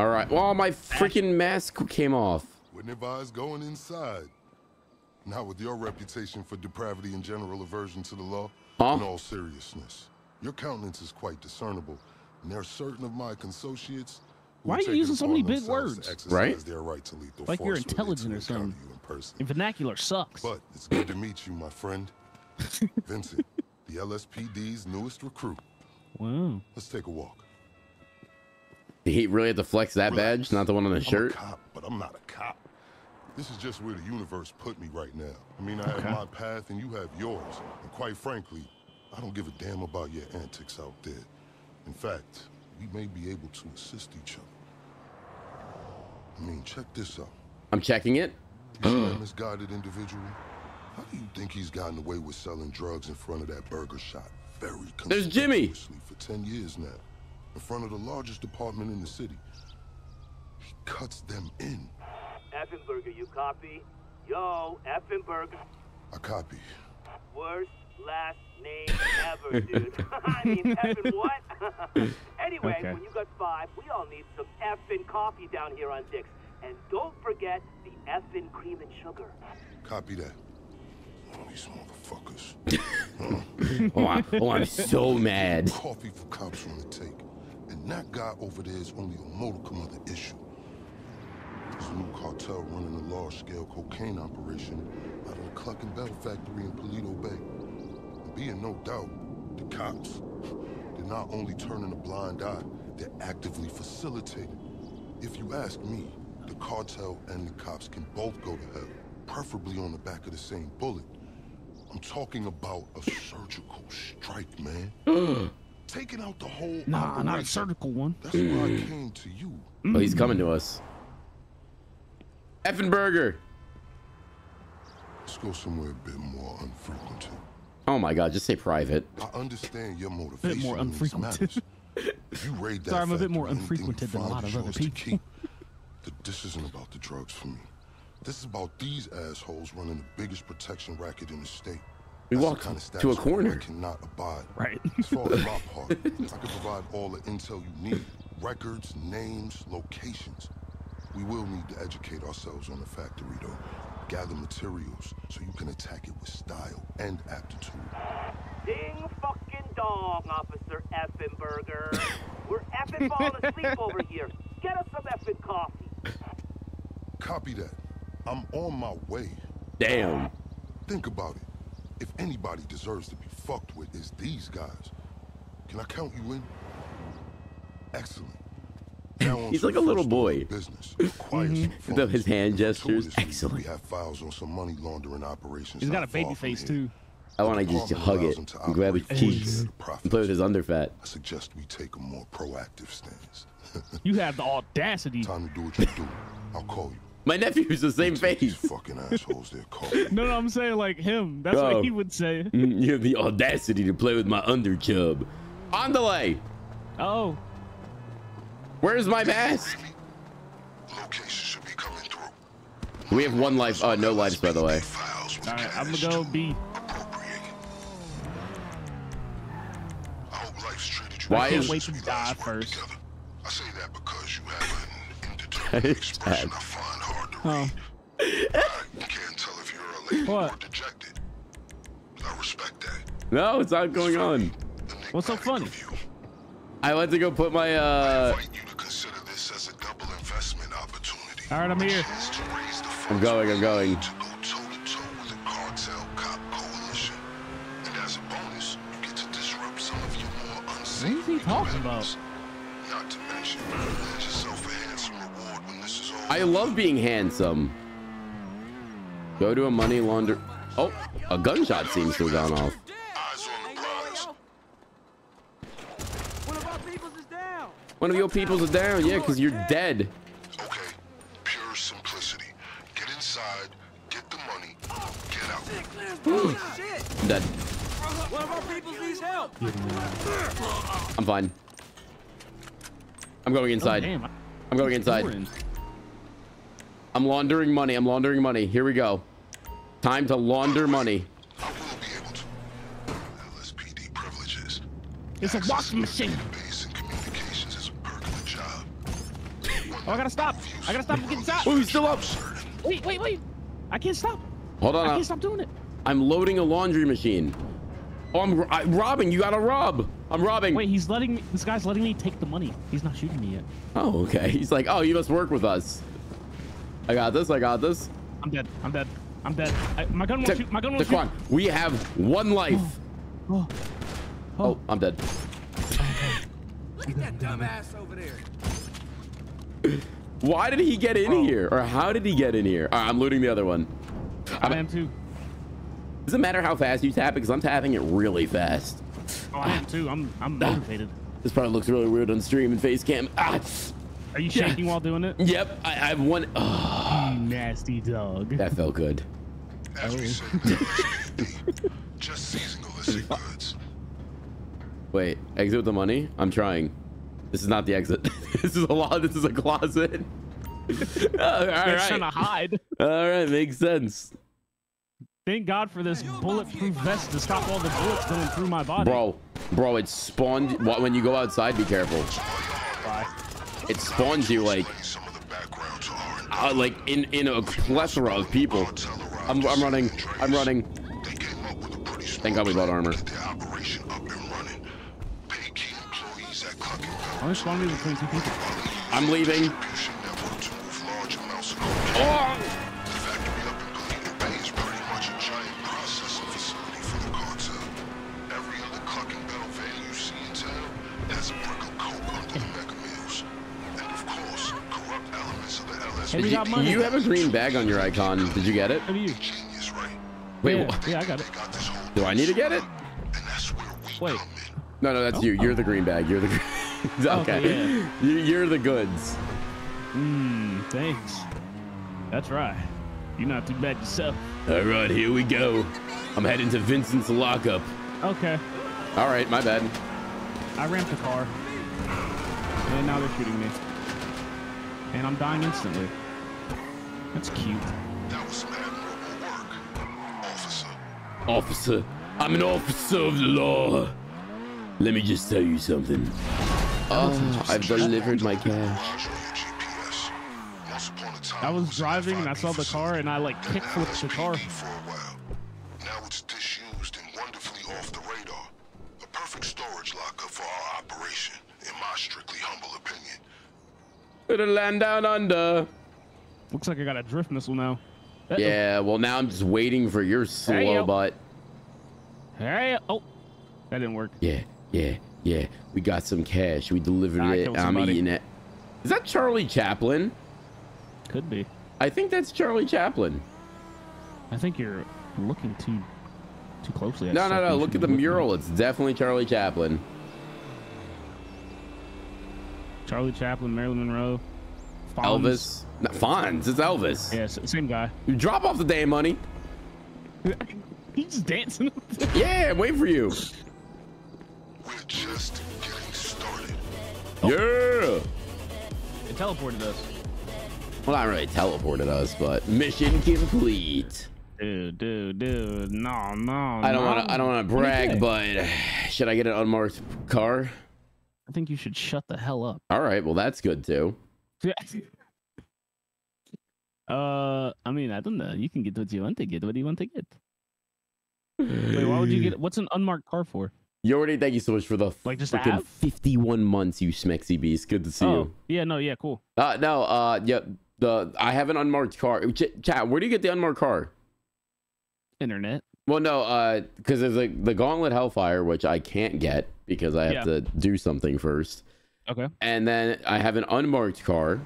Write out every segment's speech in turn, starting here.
All right. Well, my freaking mask came off. Wouldn't advise going inside. Not with your reputation for depravity and general aversion to the law. Huh? In all seriousness, your countenance is quite discernible, and there are certain of my consociates. Why are you using so many big words? Right? Their right to lethal like force you're intelligent or something. And vernacular sucks. But it's good to meet you, my friend. Vincent, the LSPD's newest recruit. Wow. Let's take a walk. He really had to flex that badge, not the one on the shirt. I'm a cop, but I'm not a cop. This is just where the universe put me right now. I mean, I have my path and you have yours. And quite frankly, I don't give a damn about your antics out there. In fact, we may be able to assist each other. I mean, check this out. I'm checking it. You see that misguided individual? How do you think he's gotten away with selling drugs in front of that burger shop? Very There's Jimmy for 10 years now, in front of the largest department in the city. He cuts them in. Effenberger, you copy? Yo, Effenberger. I copy. Worst last name ever, dude. I mean, Effin what? Anyway, when you got five, we all need some Effin coffee down here on Dick's. And don't forget the Effin cream and sugar. Copy that. Oh, these motherfuckers. I'm so mad. Coffee for cops on the take. And that guy over there is only a modicum of the issue. There's a new cartel running a large-scale cocaine operation out of the Cluckin' Bell factory in Pulido Bay. And being no doubt, the cops, they're not only turning a blind eye, they're actively facilitating. If you ask me, the cartel and the cops can both go to hell, preferably on the back of the same bullet. I'm talking about a surgical strike, man. Taking out the whole operation. Not a surgical one. That's why I came to you. Oh, he's coming to us. Effenberger. Let's go somewhere a bit more unfrequented. Oh my God, just say private. I understand your motivation. A bit more unfrequented. You raid that. Sorry, I'm a bit more unfrequented than a lot of other people. This isn't about the drugs for me. This is about these assholes running the biggest protection racket in the state. We walked to a corner. I cannot abide. Right. As far as my part, I can provide all the intel you need. Records, names, locations. We will need to educate ourselves on the factory, though. Gather materials so you can attack it with style and aptitude. Ding fucking dong, Officer Effenberger. We're effing falling asleep over here. Get us some effing coffee. Copy that. I'm on my way. Damn. Think about it. If anybody deserves to be fucked with, it's these guys. Can I count you in? Excellent. He's like a little boy. Business. With his hand gestures. Excellent. We have files on some money laundering operations. He's got a baby face too. I want to just hug it and grab his cheeks and play with his underfat. I suggest we take a more proactive stance. You have the audacity. Time to do what you do. I'll call you. My nephew's the same face. These fucking assholes, they're calling. No, I'm saying like him. That's what he would say. You have the audacity to play with my underchub. On delay. Oh. Where's my mask? Location should be coming through. We have one life. No lives, by the way. All right, I'm gonna go B. Why is wait to die first? I say that because you have an indeterminate expression I find hard to read. I can't tell if you're elated or dejected. I respect that. No, it's not going on. What's so funny? I like to go put my I invite you to consider this as a double investment opportunity. All right, I'm here. I'm going. To go toe-to-toe with a cartel cop coalition. And as a bonus, you get to disrupt some of your more unsafe. What is he talking about? Not to mention, there's yourself a handsome reward when this is all. I love being handsome. Go to a money launder. Oh, a gunshot seems to have gone off. One of your peoples is down, yeah, because you're dead. Okay, pure simplicity. Get inside, get the money, get out. I'm dead. One of our peoples needs help. I'm fine. I'm going inside. I'm going inside. I'm laundering money. I'm laundering money. Here we go. Time to launder money. I will be able to. LSPD privileges. It's a washing machine. Oh, I gotta stop. I gotta stop from getting shot. Oh, he's still up. Wait, wait, wait. I can't stop. Hold on. I can't stop doing it. I'm loading a laundry machine. Oh, I'm robbing. You gotta rob. I'm robbing. Wait, he's letting me. This guy's letting me take the money. He's not shooting me yet. Oh, okay. He's like, oh, you must work with us. I got this. I got this. I'm dead. I'm dead. I'm dead. My gun won't shoot. My gun won't shoot. Daquan, we have one life. Oh, oh. Oh, I'm dead. Look at that dumbass over there. Why did he get in here? Or how did he get in here? Right, I'm looting the other one. I am too. Doesn't matter how fast you tap it, because I'm tapping it really fast. Oh, I am too. I'm motivated. This probably looks really weird on stream and face cam. Ah. Are you shaking while doing it? Yep. I have one. Oh. You nasty dog. That felt good. As we said, just seizing illicit goods. Wait, exit with the money? I'm trying. This is not the exit. This is a lot. This is a closet. All right. Trying to hide. All right, makes sense. Thank God for this bulletproof vest to stop all the bullets going through my body. Bro, it spawned. When you go outside, be careful. Bye. It spawns you like in a plethora of people. I'm running. I'm running. Thank God we bought armor. I'm leaving. Oh! Hey, you, you have a green bag on your icon. Did you get it? Wait, yeah, I got it. Do I need to get it? Wait. No, that's you. You're the green bag. You're the green... Okay. Yeah. You're the goods. Thanks. That's right. You're not too bad yourself. All right, here we go. I'm heading to Vincent's lockup. Okay. All right, my bad. I ramped the car. And now they're shooting me. And I'm dying instantly. That's cute. That was some admirable work, officer. Officer, I'm an officer of the law. Let me just tell you something. Oh, I've delivered my cash. I was driving and I saw the car and I like kickflipped the car. Now it's disused and wonderfully off the radar. A perfect storage lockup for our operation, in my strictly humble opinion. To the land down under. Looks like I got a drift missile now. Yeah, well now I'm just waiting for your slow butt. Hey, oh, that didn't work. Yeah. We got some cash. We delivered it. I'm eating it. Is that Charlie Chaplin? Could be. I think that's Charlie Chaplin. I think you're looking too closely. No. Look at the mural. It's definitely Charlie Chaplin. Charlie Chaplin, Marilyn Monroe, Fonz. Elvis. Not Fonz, it's Elvis. Yes, yeah, same guy. You drop off the damn money. He's just dancing up there. Yeah, wait for you. We're just getting started. Oh. Yeah. It teleported us. Well, not really teleported us, but mission complete. Dude, no. I don't wanna brag, but should I get an unmarked car? I think you should shut the hell up. All right, well that's good too. I mean, I don't know. You can get what you want to get. What do you want to get? Wait, why would you get? What's an unmarked car for? Yordi, thank you so much for the like just freaking 51 months, you smexy beast. Good to see you. Yeah, no, yeah, cool. I have an unmarked car. Chat, where do you get the unmarked car? Internet. Well, no, because there's like the Gauntlet Hellfire, which I can't get because I have to do something first. Okay. And then I have an unmarked car,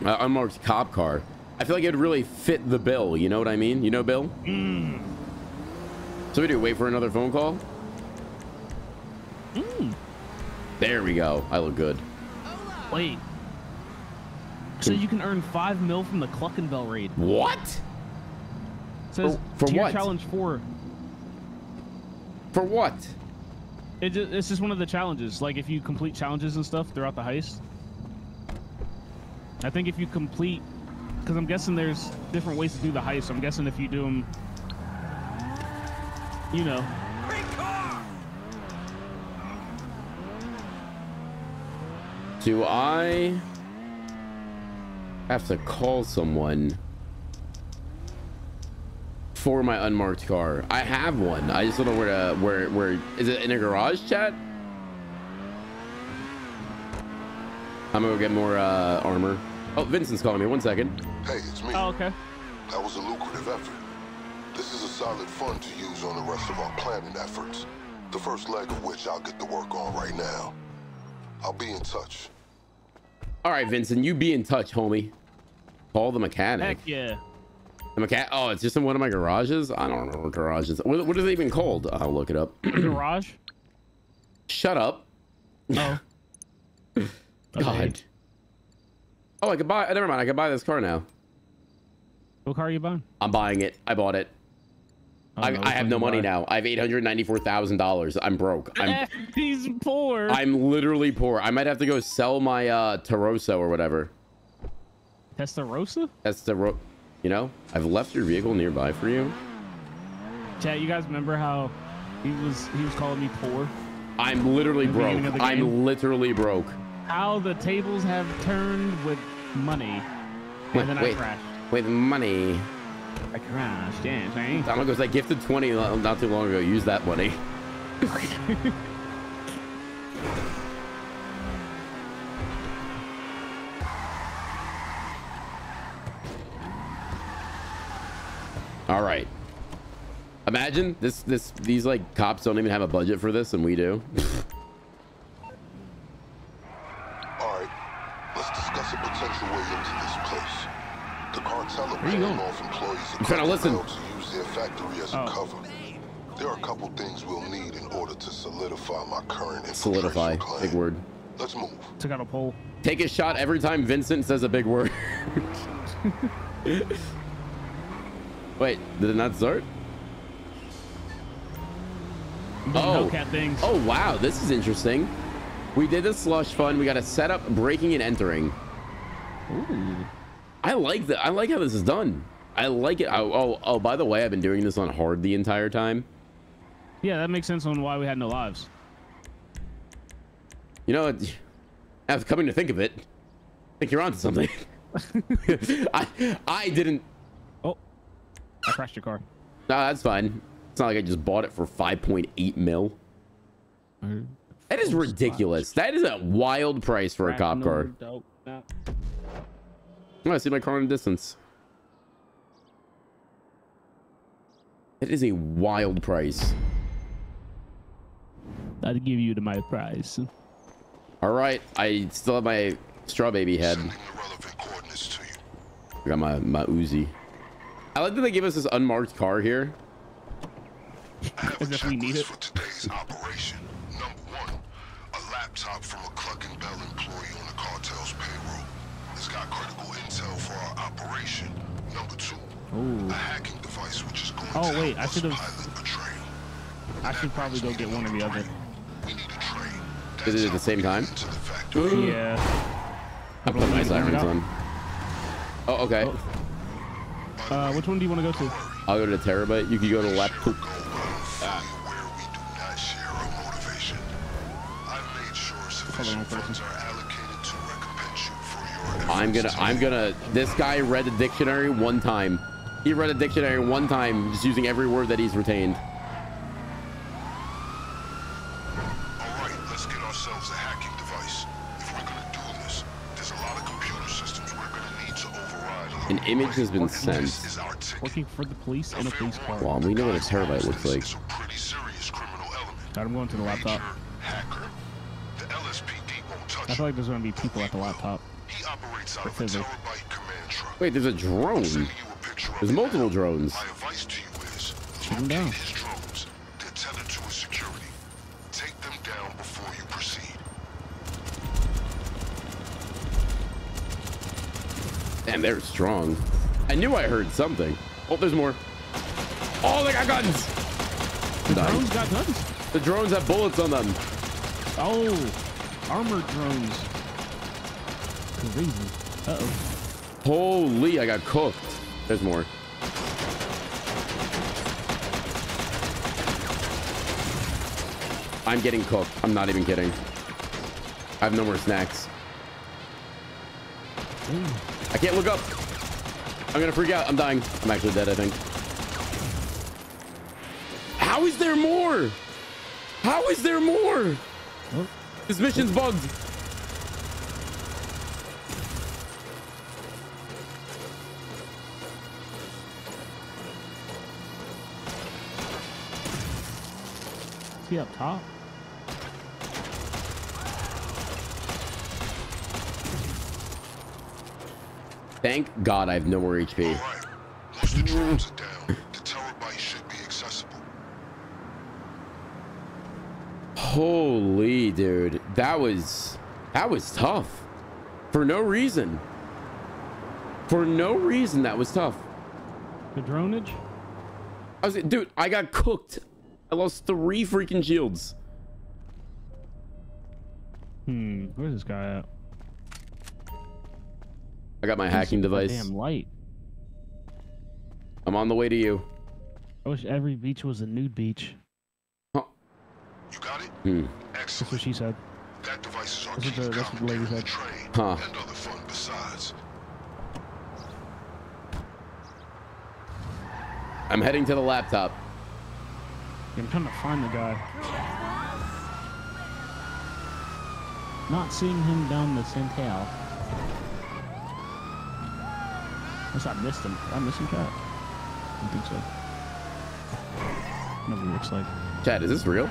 unmarked cop car. I feel like it'd really fit the bill. You know what I mean? You know, Bill? So we do wait for another phone call. There we go. I look good. Wait. So you can earn 5 mil from the Cluckin' Bell raid. What? It says for what? Challenge 4. For what? It's just one of the challenges. Like if you complete challenges and stuff throughout the heist. I think if you complete, because I'm guessing there's different ways to do the heist. I'm guessing if you do them, you know. Do I have to call someone for my unmarked car. I have one. I just don't know where to, where is it in a garage, chat? I'm gonna go get more armor. Oh, Vincent's calling me. One second. Hey, it's me. Oh, okay. That was a lucrative effort. This is a solid fund to use on the rest of our planning efforts. The first leg of which I'll get to work on right now. I'll be in touch. All right, Vincent, you be in touch, homie. Call the mechanic. Heck yeah. The mechanic. Oh, it's just in one of my garages. I don't remember what garages. What are they even called? I'll look it up. Garage. Shut up. Oh. God. Okay. Oh, I could buy. Never mind. I could buy this car now. What car are you buying? I'm buying it. I bought it. Oh, I have no money now. I have $894,000. I'm broke. He's poor. I'm literally poor. I might have to go sell my Testarossa or whatever. Testarossa? Testarossa. You know, I've left your vehicle nearby for you. Chat, you guys remember how he was calling me poor? I'm literally broke. I'm literally broke. How the tables have turned with money. And then I crashed. With money. I crashed, yeah, right? Donald goes, I gifted 20 not too long ago. Use that money. All right. Imagine these like cops don't even have a budget for this, and we do. All right. Let's discuss a potential way into this place. The cartel are paying off employees and to use their factory as a cover. There are a couple things we'll need in order to solidify my current infiltration plan. Big word. Let's move. Took out a pole. Take a shot every time Vincent says a big word. Wait, did it not start? Oh. Oh wow, this is interesting. We did the slush fund. We got to set up breaking and entering. Ooh. I like that. I like how this is done. I like it. Oh, by the way, I've been doing this on hard the entire time. Yeah, that makes sense on why we had no lives. You know, after coming to think of it, I think you're onto something. I didn't. Oh, I crashed your car. No, that's fine. It's not like I just bought it for 5.8 mil. That is ridiculous. That is a wild price for a cop car. Oh, I see my car in the distance. It is a wild price. I'd give you to my price. All right, I still have my straw baby head. I got my Uzi. I like that they give us this unmarked car here. As if we need it. For today's operation. Number 1, a laptop from a Cluckin' Bell employee on the cartel's payroll. It's got critical intel for our operation. Number 2, a hacking device which is going to wait, I should have a train. I should probably go get one or the other. We need a train. Is it at the same time? Ooh. Yeah. I'll put my sirens on. Oh, okay. Oh. Which one do you want to go to? I'll go to the terabyte. You can go to laptop. Where we do not share our motivation. I've made sure sufficient funds are allocated to recompense you for your efforts. I'm gonna this guy read a dictionary one time. He read a dictionary one time, just using every word that he's retained. Alright, let's get ourselves a hacking device. If we're gonna do this, there's a lot of computer systems we're gonna need to override. An image has been sent. Working for the police in a police car. Well, we know what a terabyte looks like. It's a pretty serious criminal element. I'm going to the laptop. Hacker. The LSPD won't touch I feel like there's going to be people at the laptop. He operates out of a terabyte command truck. Wait, there's a drone. There's multiple drones. My advice to you is locate his drones. They're tethered to his security. Take them down before you proceed. Damn, they're strong. I knew I heard something. Oh, there's more. Oh, they got guns. The drones got guns. The drones have bullets on them. Oh, armored drones. Crazy. Uh-oh. Holy, I got cooked. There's more. I'm getting cooked. I'm not even kidding. I have no more snacks. Ooh. I can't look up. I'm gonna freak out. I'm dying. I'm actually dead, I think. How is there more? How is there more? Huh? This mission's bugged. Is he up top? Thank God I have no more HP. All right. Most of the drones are down. The tower base should be accessible. Holy dude, that was tough. For no reason. For no reason, that was tough. The dronage? Dude, I got cooked. I lost 3 freaking shields. Where's this guy at? I got my hacking device. Damn light. I'm on the way to you. I wish every beach was a nude beach. Huh. You got it? Excellent. That's what she said. That device is on the lady said. Huh. And other fun besides. I'm heading to the laptop. I'm trying to find the guy. Not seeing him down the Santal. Unless I missed him. Did I miss him, chat? I don't think so. Never looks like. Chat, is this real?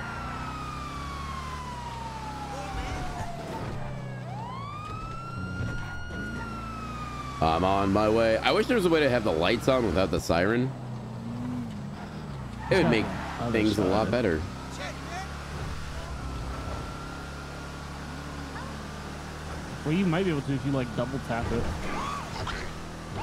I'm on my way. I wish there was a way to have the lights on without the siren. It would make things a lot better. Well, you might be able to if you like double tap it.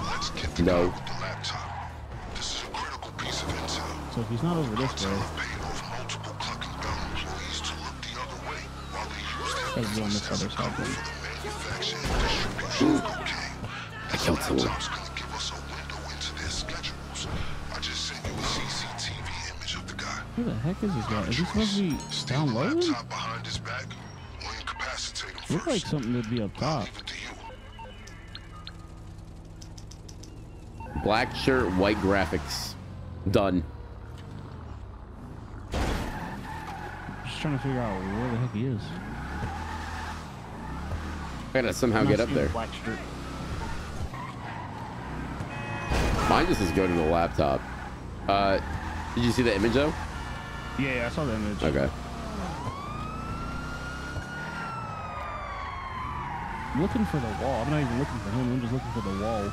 Let's get the guy with the laptop. This is a critical piece of intel. So if he's not over this way, paying off multiple Cluckin' Bell employees to look the other way while they use their business as a cover for the manufacturing and distribution of cocaine. The laptop's gonna give us a window into their schedules. I just sent you a CCTV image of the guy. Who the heck is this guy? Is he supposed to be down low? Laptop behind his back. We'll incapacitate him first. Looks like something that'd be up top. Black shirt, white graphics. Done. Just trying to figure out where the heck he is. I gotta somehow get up there. Black shirt. Mine just is going to the laptop. Did you see the image though? Yeah, I saw the image. Okay. I'm looking for the wall. I'm not even looking for him. I'm just looking for the wall.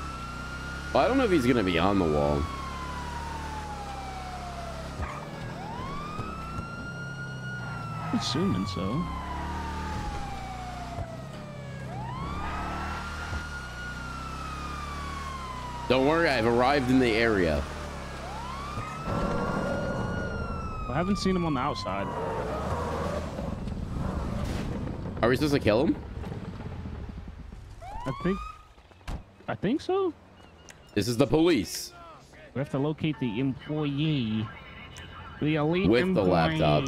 I don't know if he's gonna be on the wall. I'm assuming so. Don't worry, I've arrived in the area. I haven't seen him on the outside. Are we supposed to kill him? I think so. This is the police. We have to locate the employee. The elite with employee. The laptop.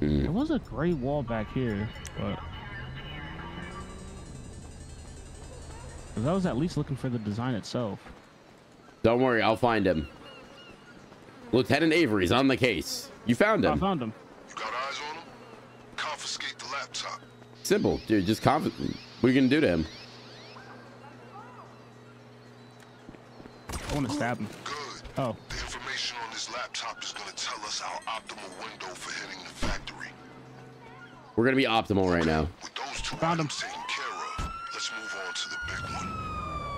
There was a gray wall back here, but I was at least looking for the design itself. Don't worry, I'll find him. Lieutenant Avery's on the case. You found him. I found him. You got eyes on him? Confiscate the laptop. Simple, dude. Just confiscate. What are you gonna do to him? I want to stab him. Good. Oh. The information on this laptop is gonna tell us our optimal window for hitting the factory. We're gonna be optimal right now. With those two Found him. Taken care of, let's move on to the big one.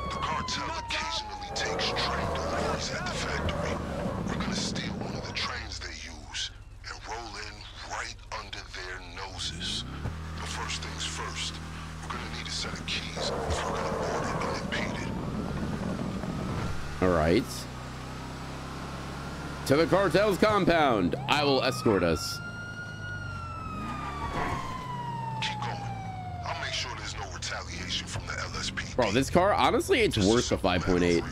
The cartel occasionally takes train deliveries at the factory. We're gonna steal one of the trains they use and roll in right under their noses. But first things first. We're gonna need a set of keys if we're gonna board it unimpeded. All right. To the cartel's compound. I will escort us. Keep going. I'll make sure there's no retaliation from the LSPD. Bro, this car, honestly, it's worth a 5.8.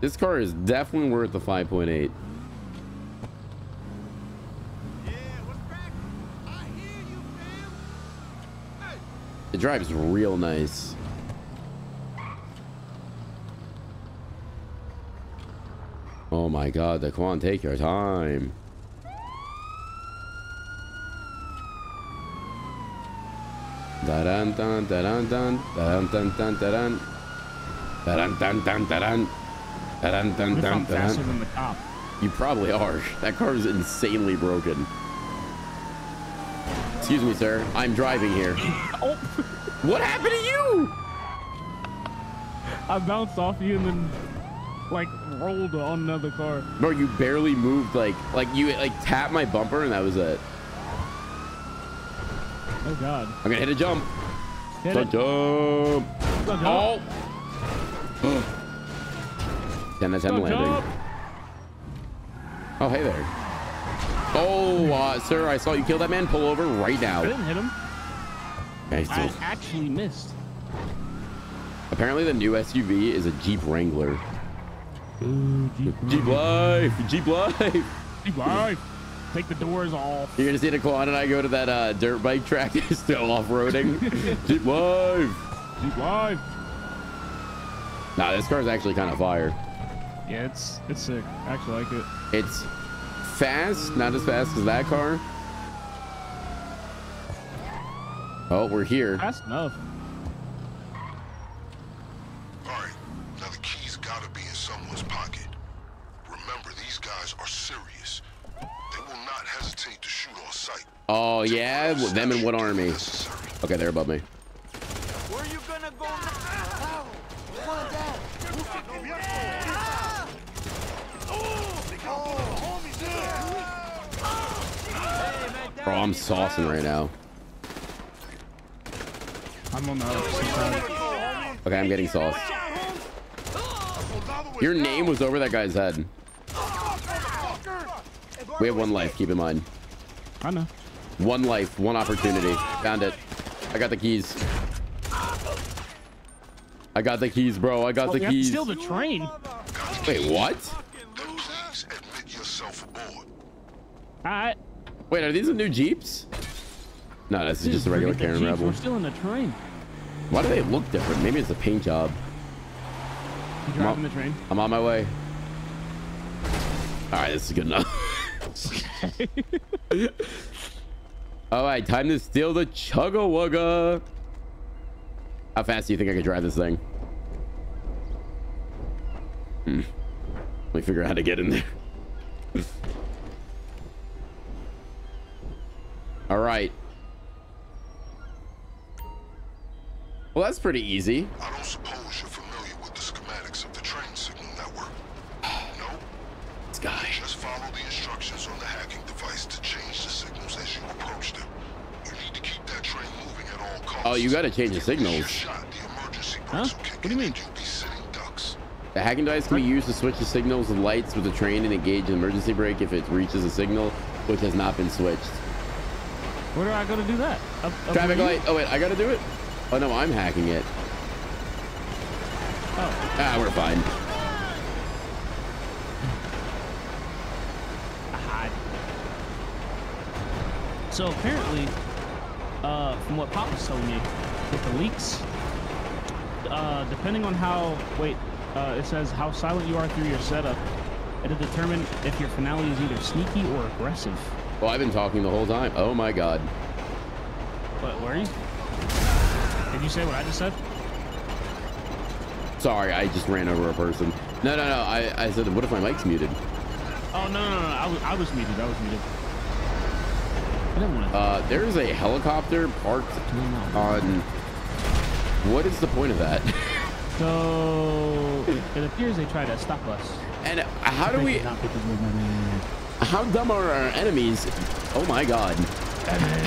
This car is definitely worth a 5.8. It drives real nice. Oh my god, Daquan, take your time. You probably are. That car is insanely broken. Excuse me, sir. I'm driving here. Oh. What happened to you? I bounced off you and then like rolled on another car. Bro, you barely moved. Like you like tapped my bumper and that was it. Oh god. I'm gonna hit a jump. Hit it. Jump. Oh. Damn, that's him landing. Jump. Oh, hey there. Oh, sir, I saw you kill that man. Pull over right now. I didn't hit him. I actually missed. Apparently, the new SUV is a Jeep Wrangler. Ooh, Jeep life. Jeep life. Jeep life. Take the doors off. You're going to see Daquan and I go to that dirt bike track. It's still off-roading. Jeep life. Jeep life. Nah, this car's actually kind of fire. Yeah, it's sick. I actually like it. It's... fast, not as fast as that car. Oh, we're here. Fast enough. All right, now the keys gotta be in someone's pocket. Remember, these guys are serious. They will not hesitate to shoot on sight. Oh yeah, them and what army? Okay, they're above me. Where are you gonna go now? Bro, I'm saucing right now. I'm on the other side. Okay, I'm getting sauced. Your name was over that guy's head. We have one life, keep in mind. I know. One life, one opportunity. Found it. I got the keys. I got the keys, bro. I got the keys. Steal the train. Wait, what? Please admit yourself aboard. All right. Wait, are these the new Jeeps? No, this is just a regular Karen Rebel. We're still in the train. Why do they look different? Maybe it's a paint job. You driving the train? I'm on my way. All right, this is good enough. All right, time to steal the Chugga-Wugga. How fast do you think I could drive this thing? Let me figure out how to get in there. All right. Well, that's pretty easy. I don't suppose you're familiar with the schematics of the train signal network. No. This guy. Just follow the instructions on the hacking device to change the signals as you approach them. You need to keep that train moving at all costs. Oh, you got to change the signals. Huh? What do you mean? The hacking device can be used to switch the signals and lights with the train and engage an emergency brake if it reaches a signal which has not been switched. Where do I go to do that? Traffic light. Oh, wait, I got to do it. Oh, no, I'm hacking it. Oh. Ah, we're fine. So apparently, from what Pop was telling me, with the leaks, depending on how, it says how silent you are through your setup, it'll determine if your finale is either sneaky or aggressive. Well, I've been talking the whole time. Oh my god. What were you? Did you say what I just said? Sorry, I just ran over a person. No, no, no. I said, what if my mic's muted? Oh, no, no, no. I was muted. I was muted. I didn't want to. There's a helicopter parked on. What is the point of that? So it appears they try to stop us. And how do we? How dumb are our enemies? Oh my god.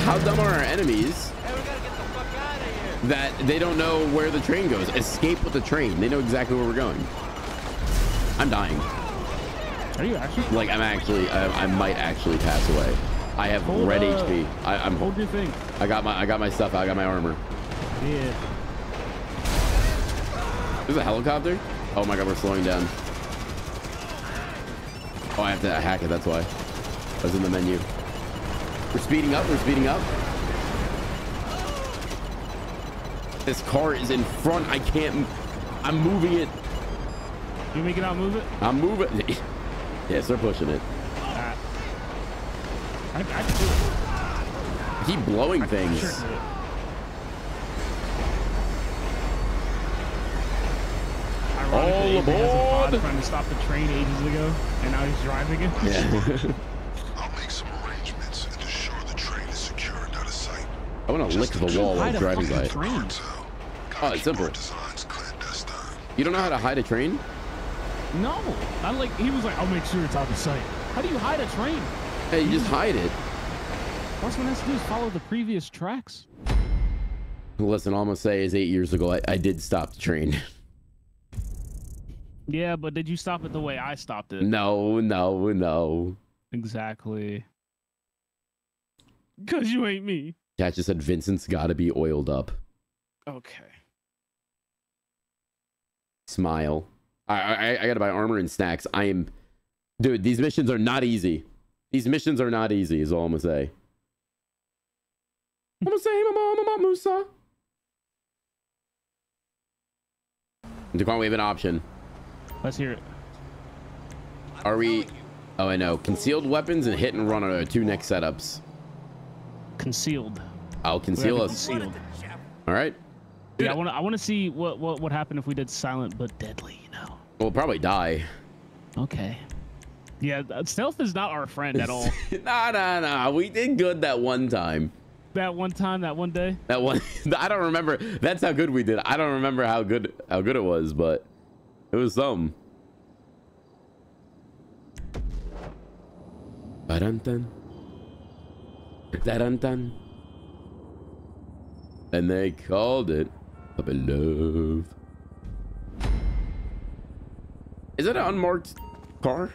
How dumb are our enemies that they don't know where the train goes? Escape with the train. They know exactly where we're going. I'm dying. Are you actually? Like, I'm actually, I might actually pass away. I have red HP. I'm holding your thing. I got my stuff. I got my armor. Yeah. There's a helicopter. Oh my god, we're slowing down. Oh, I have to hack it, that's why. I was in the menu. We're speeding up, we're speeding up. This car is in front. I can't. I'm moving it. You make it out, move it. I'm moving. Yes, they're pushing it. I can do it. I keep blowing things. Sure. All aboard! He has a pod trying to stop the train ages ago, and now he's driving it. Yeah. I'll make some arrangements and ensure the train is secure and out of sight. I want to lick the wall while driving by it. Oh, it's simple. You don't know how to hide a train? No, I like. He was like, "I'll make sure it's out of sight." How do you hide a train? Hey, you just hide it. All one has to do is follow the previous tracks. Listen, all I'm gonna say is 8 years ago, I did stop the train. Yeah, but did you stop it the way I stopped it? No, no, no. Exactly. Cause you ain't me. Cat just said Vincent's got to be oiled up. Okay. Smile. I gotta buy armor and snacks. I am, dude. These missions are not easy. These missions are not easy. Is all I'm gonna say. I'm gonna say, Mama Musa. Daquan, we have an option. Let's hear it. Are we? Oh, I know. Concealed weapons and hit and run are our two next setups. Concealed. I'll conceal us. Concealed. All right. Dude, yeah, I want to see what happened if we did silent but deadly, you know. We'll probably die. Okay. Yeah, stealth is not our friend at all. Nah. We did good that one time. That one time, that one day. That one. I don't remember. That's how good we did. I don't remember how good it was, but it was something. Ba-dun-dun. Da-dun-dun. And they called it. Love. Is that an unmarked car?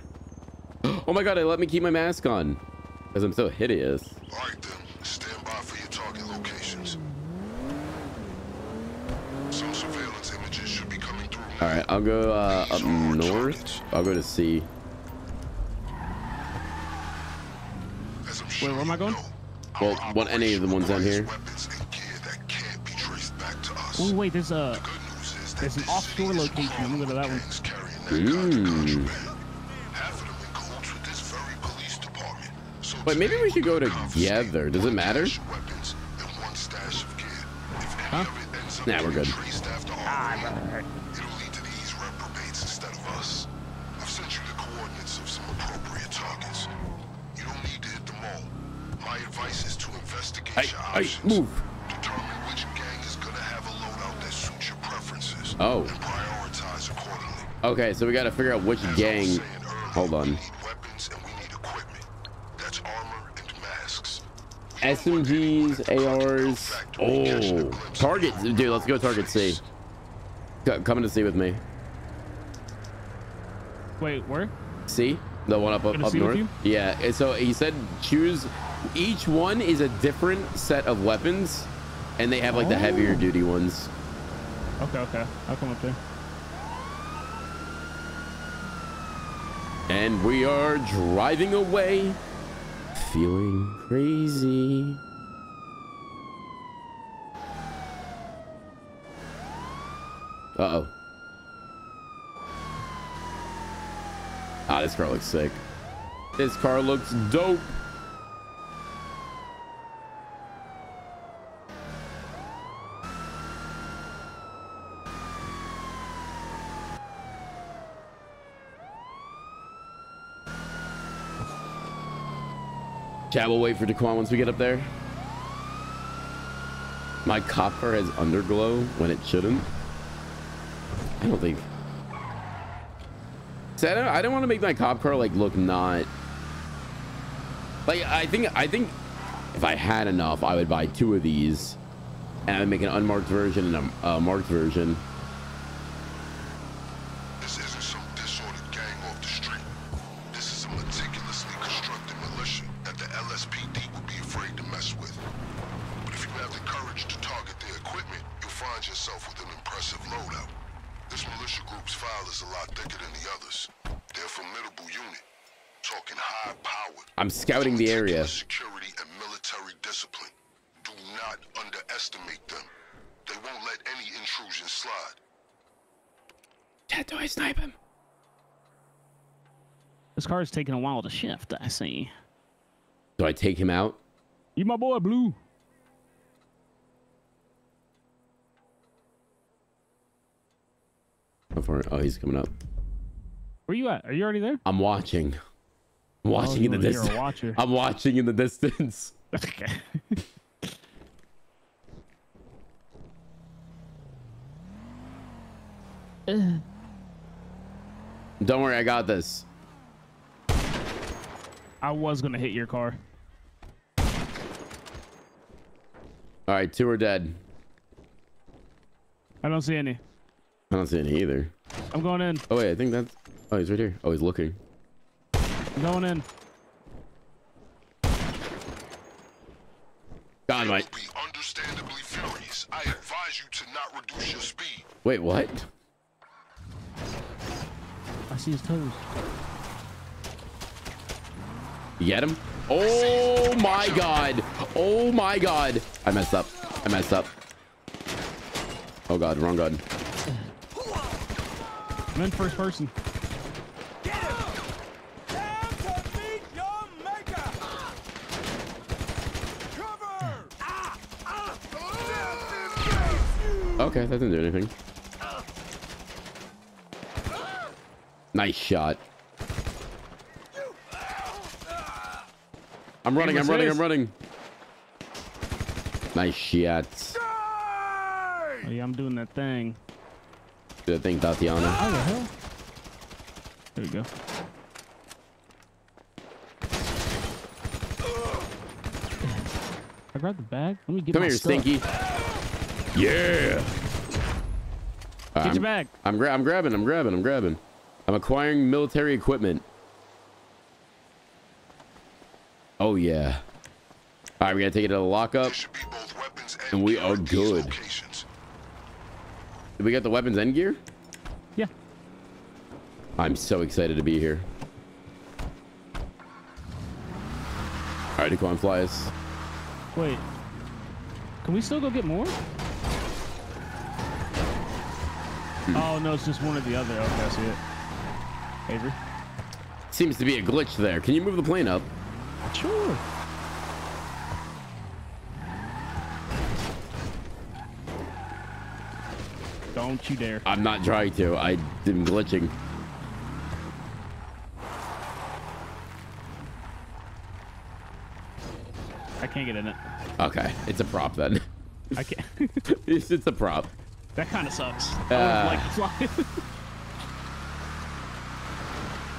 Oh my god, it let me keep my mask on because I'm so hideous. All right, then. Stand by for your target locations. Some surveillance images should be coming through. All right, I'll go up north. Targets. I'll go to C. Wait, where am I going? Well, what any of the ones down here? Oh wait, there's an offshore location. I'm gonna go to that one. Wait, maybe we should go together. Does it matter? Huh? Nah, we're good. Hey, move. Oh. And prioritize accordingly. Okay, so we got to figure out which gang. Hold on. Weapons and we need equipment. That's armor and masks. SMGs, ARs. Oh, target, dude. Let's go target C. Coming to C with me. Wait, where? C, the one up north. Yeah. So he said choose. Each one is a different set of weapons, and they have like the heavier duty ones. Okay. I'll come up there. And we are driving away, feeling crazy. Uh-oh. Ah, this car looks sick. This car looks dope. Chat, will wait for Daquan once we get up there. My cop car has underglow when it shouldn't. I don't think. So I don't want to make my cop car like look not. Like I think if I had enough, I would buy two of these, and I would make an unmarked version and a marked version. Scouting the area. Security and military discipline. Do not underestimate them. They won't let any intrusion slide. Dad, do I snipe him? This car's taking a while to shift, I see. Do I take him out? You my boy, Blue. How far? Oh, he's coming up. Where you at? Are you already there? I'm watching. I'm watching in the distance. I'm watching in the distance. Okay. Don't worry, I got this. I was gonna hit your car. All right, two are dead. I don't see any. I don't see any either. I'm going in. Oh wait, I think that's. Oh, he's right here. Oh, he's looking. I'm going in. God, Mike. You will be understandably furious. I advise you to not reduce your speed. Wait, what? I see his toes. You get him? Oh my god. Oh my god. I messed up. I messed up. Oh god, wrong gun. I'm in first person. Get him. Down to meet your maker. Cover. Okay, that didn't do anything. Nice shot. I'm running, I'm running, I'm running. Nice shot. Oh, yeah, I'm doing that thing. Do that thing, Tatiana. How the hell? There we go. I grabbed the bag. Let me get my stuff. Come here, Stinky. Yeah. Get your bag. I'm grabbing. I'm acquiring military equipment. Oh yeah. All right, we gotta take it to the lockup, and we are good. Did we get the weapons and gear? Yeah. I'm so excited to be here. All right, Daquan, fly us. Wait. Can we still go get more? Oh no, it's just one or the other. Okay, I see it. Avery. Seems to be a glitch there. Can you move the plane up? Sure. Don't you dare. I'm not trying to. I am glitching. I can't get in it. Okay. It's a prop then. I can't. It's a prop. That kind of sucks. I like to fly.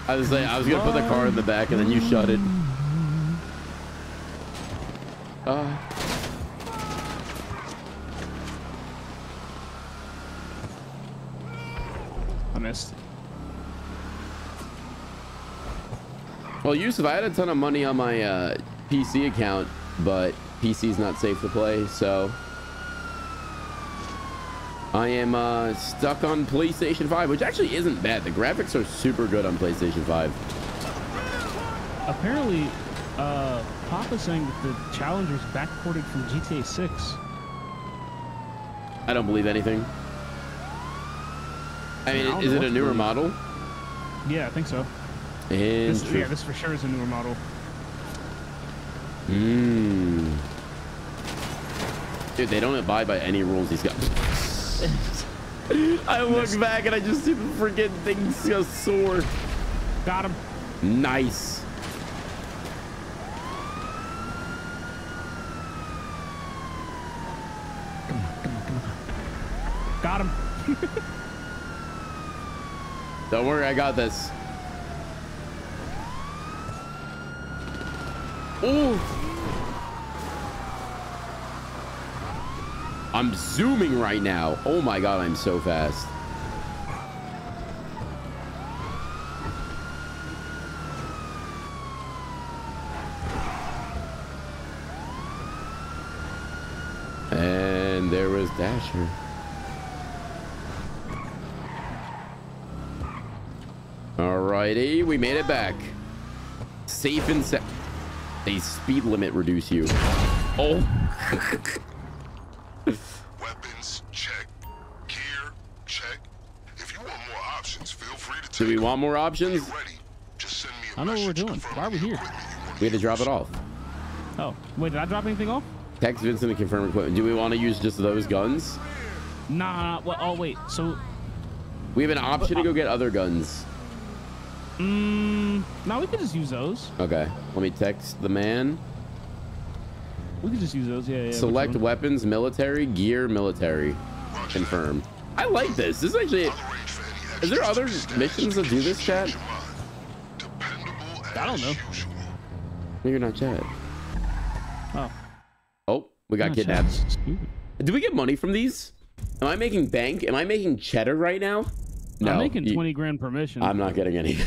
I was saying, I was gonna put the car in the back and then you shut it. I missed. Well, Yusuf, I had a ton of money on my PC account, but PC's not safe to play, so I am stuck on PlayStation 5, which actually isn't bad. The graphics are super good on PlayStation 5. Apparently, Papa's saying that the Challenger's backported from GTA 6. I don't believe anything. I mean, is it a newer model? Yeah, I think so. Yeah, this for sure is a newer model. Mmm. Dude, they don't abide by any rules these guys. I look back and I just didn't forget things just soar. Got him. Nice. Come on, come on, come on. Got him. Don't worry, I got this. Ooh. I'm zooming right now. Oh my god, I'm so fast. And there was Dasher. Alrighty, we made it back. Safe and sound. A speed limit reduce you. Oh. Weapons Do we want more options? I don't know what we're doing. Why are we here? We had to drop it off. Oh, wait, did I drop anything off? Text Vincent to confirm equipment. Do we want to use just those guns? Nah, well, oh, wait, so... We have an option to go get other guns. No, we could just use those. Okay, let me text the man. We could just use those, yeah. Select weapons, military, gear, military. Confirm. I like this. This is actually... Is there other missions that do this, chat? I don't know. You're not chat. Oh. Oh, we got kidnapped. Do we get money from these? Am I making bank? Am I making cheddar right now? No. I'm making 20 grand per mission. I'm not getting any.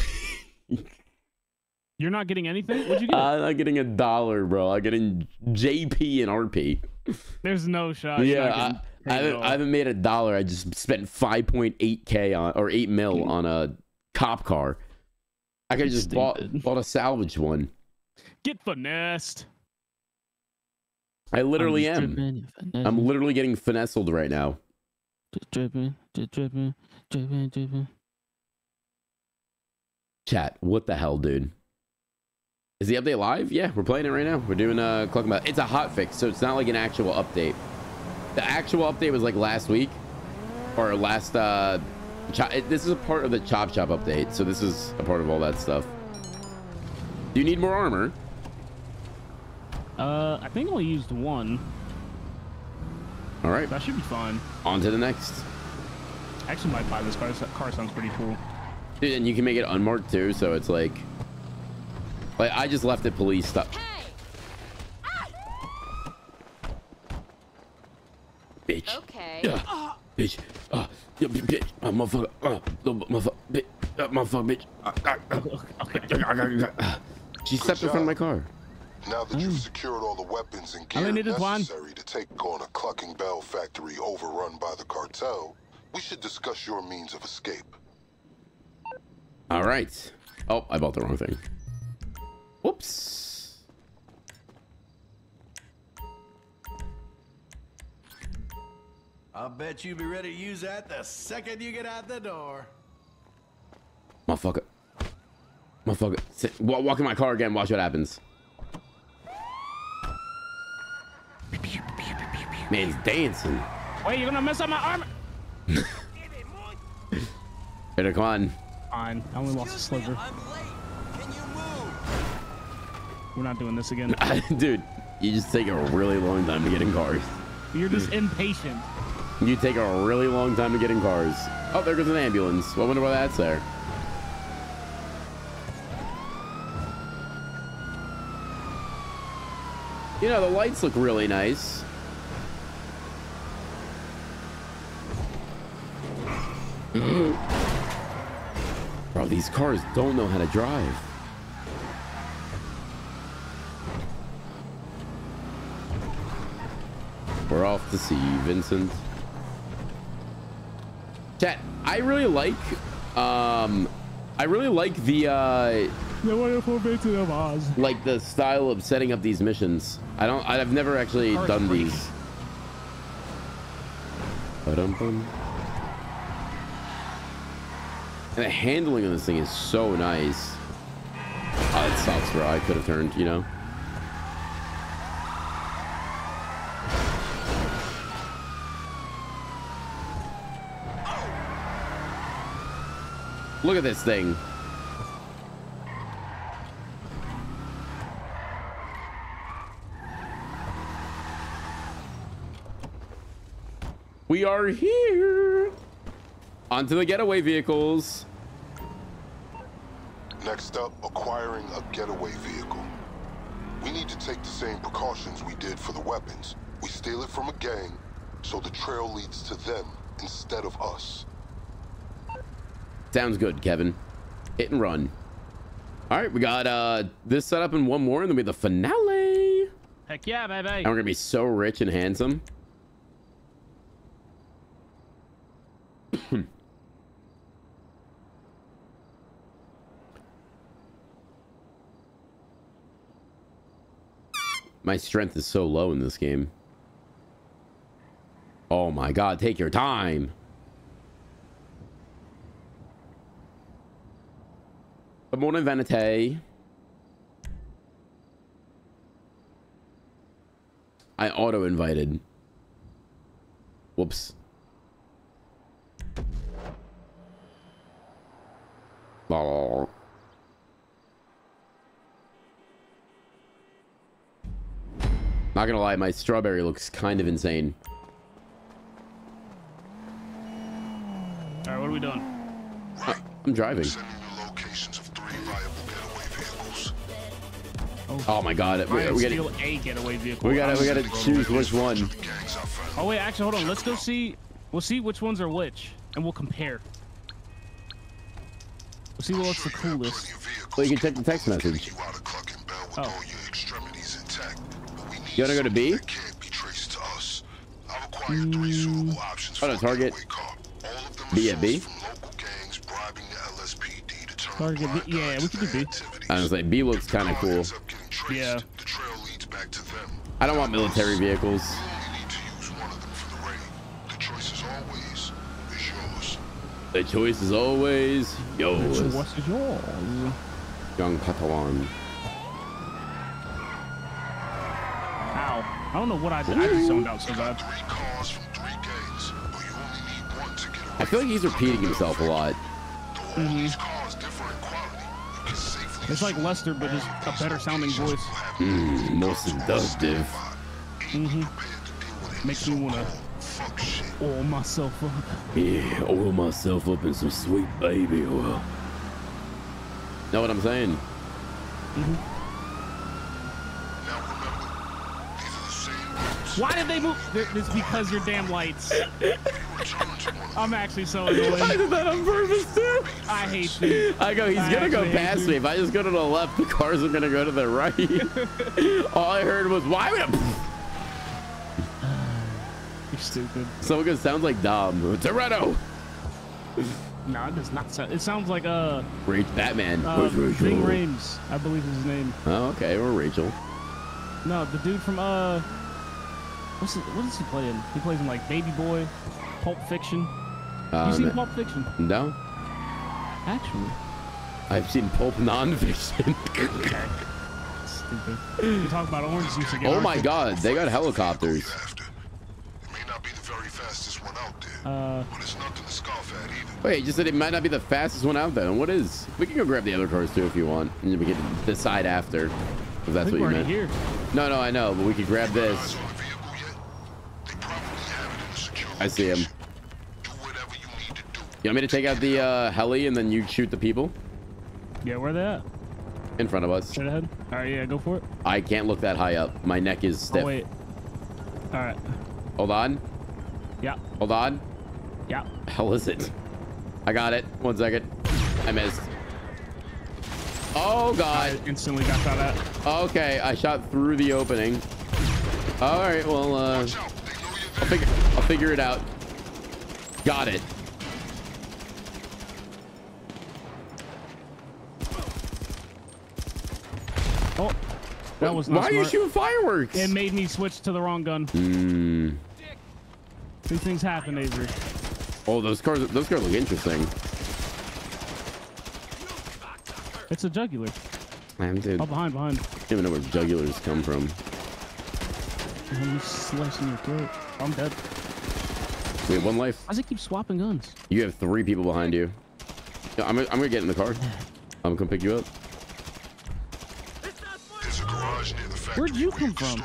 You're not getting anything? What'd you get? I'm not getting $1, bro. I'm getting JP and RP. There's no shot. Yeah, I haven't made $1. I just spent 5.8K on, or 8 mil on a cop car. I could have just bought a salvage one. Get finessed. I literally am. Dripping. I'm literally getting finessled right now. Dripping. Chat, what the hell, dude? Is the update live? Yeah, we're playing it right now. We're doing Cluckin' Bell. It's a hotfix, so it's not like an actual update. The actual update was like last week, or last. This is a part of the Chop Chop update, so this is a part of all that stuff. Do you need more armor? I think I only used one. All right, that should be fine. On to the next. I actually might buy this car. This car sounds pretty cool. Dude, and you can make it unmarked too, so it's like. Like, I just left it police stuff. Hey. Ah. Bitch. Okay. Bitch. Bitch. Motherfucker. Motherfucker. Bitch. Motherfucker. Bitch. She stepped in front of my car. Now that you've secured all the weapons and gear necessary to take on a Cluckin' Bell factory overrun by the cartel, we should discuss your means of escape. All right. Oh, I bought the wrong thing. Whoops. I'll bet you'll be ready to use that the second you get out the door. Motherfucker. Motherfucker. Sit. Walk in my car again. Watch what happens. Man's dancing. Wait, you're gonna mess up my armor. Better come on. Fine. I only lost a sliver. We're not doing this again. Dude, you just take a really long time to get in cars. You're just impatient. You take a really long time to get in cars. Oh, there goes an ambulance. I wonder why that's there. You know, the lights look really nice. Bro, these cars don't know how to drive. We're off to see Vincent. Chat, I really like the wonderful Vincent of Oz. Like the style of setting up these missions. I've never actually done these. Ba-dum-bum. And the handling on this thing is so nice. Oh, it sucks, bro. I could have turned, you know. Look at this thing. We are here. Onto the getaway vehicles. Next up, acquiring a getaway vehicle. We need to take the same precautions we did for the weapons. We steal it from a gang, so the trail leads to them instead of us. Sounds good, Kevin. Hit and run. All right, we got this set up and one more, and then we have the finale. Heck yeah, baby. And we're gonna be so rich and handsome. My strength is so low in this game. Oh my god, take your time. Good morning, Vanity. I auto-invited. Whoops. Oh. Not gonna lie, my strawberry looks kind of insane. Alright, what are we doing? I'm driving. Oh my god, we gotta choose which one. Oh wait, actually hold on, let's go see, we'll see which ones are which, and we'll compare. We'll see what's the coolest. Well, you can check the text message. Oh. You wanna go to B? Oh no, target B at B? Target B, yeah, we can do B. I was like, B looks kind of cool. Yeah. I don't want military vehicles. The choice is always yours. What's yours? Young Catalan. Ow. I don't know what I did. Ooh. I just zoned out so bad. I feel like he's repeating himself a lot. Mm-hmm. It's like Lester, but just a better sounding voice. More seductive. Makes me wanna oil myself up. Yeah, oil myself up in some sweet baby oil. Know what I'm saying? Why did they move? It's because your damn lights. I'm actually so annoyed. I did that on purpose too. I hate you. I go, he's gonna go past me. If I just go to the left, the cars are gonna go to the right. All I heard was, why would I? You're stupid. So it sounds like Dom. Toretto. No, it does not sound. It sounds like a. Batman. Bing Rames, I believe is his name. Oh, okay. Or Rachel. No, the dude from what does he play in? He plays in like Baby Boy, Pulp Fiction. You seen Pulp Fiction? No. Actually, I've seen Pulp Nonfiction. Stupid. You talk about orange juice again. Oh my God, they got helicopters. It may not be the very fastest one out there. But it's nothing to scoff at either. Wait, you just said it might not be the fastest one out there. And what is? We can go grab the other cars too if you want, and we can decide after if that's what you meant. Here. No, no, I know, but we could grab this. I see him. Do whatever you need to do. You want me to take out the heli and then you shoot the people? Yeah, where are they at? In front of us. Straight ahead. All right, yeah, go for it. I can't look that high up. My neck is stiff. Oh, wait. All right. Hold on. Yeah. Hold on. Yeah. The hell is it? I got it. 1 second. I missed. Oh God! I instantly got shot at. Okay, I shot through the opening. All right, well, I'll figure it out. Got it. Oh, that was not smart. Why are you shooting fireworks? It made me switch to the wrong gun. These things happen, Avery. Oh, those cars look interesting. It's a jugular. Dude. Oh, behind. I don't even know where jugulars come from. I'm slashing your throat. I'm dead. We have 1 life. Why does it keep swapping guns? You have 3 people behind you. No, I'm gonna get in the car. I'm gonna pick you up. Where'd you come from?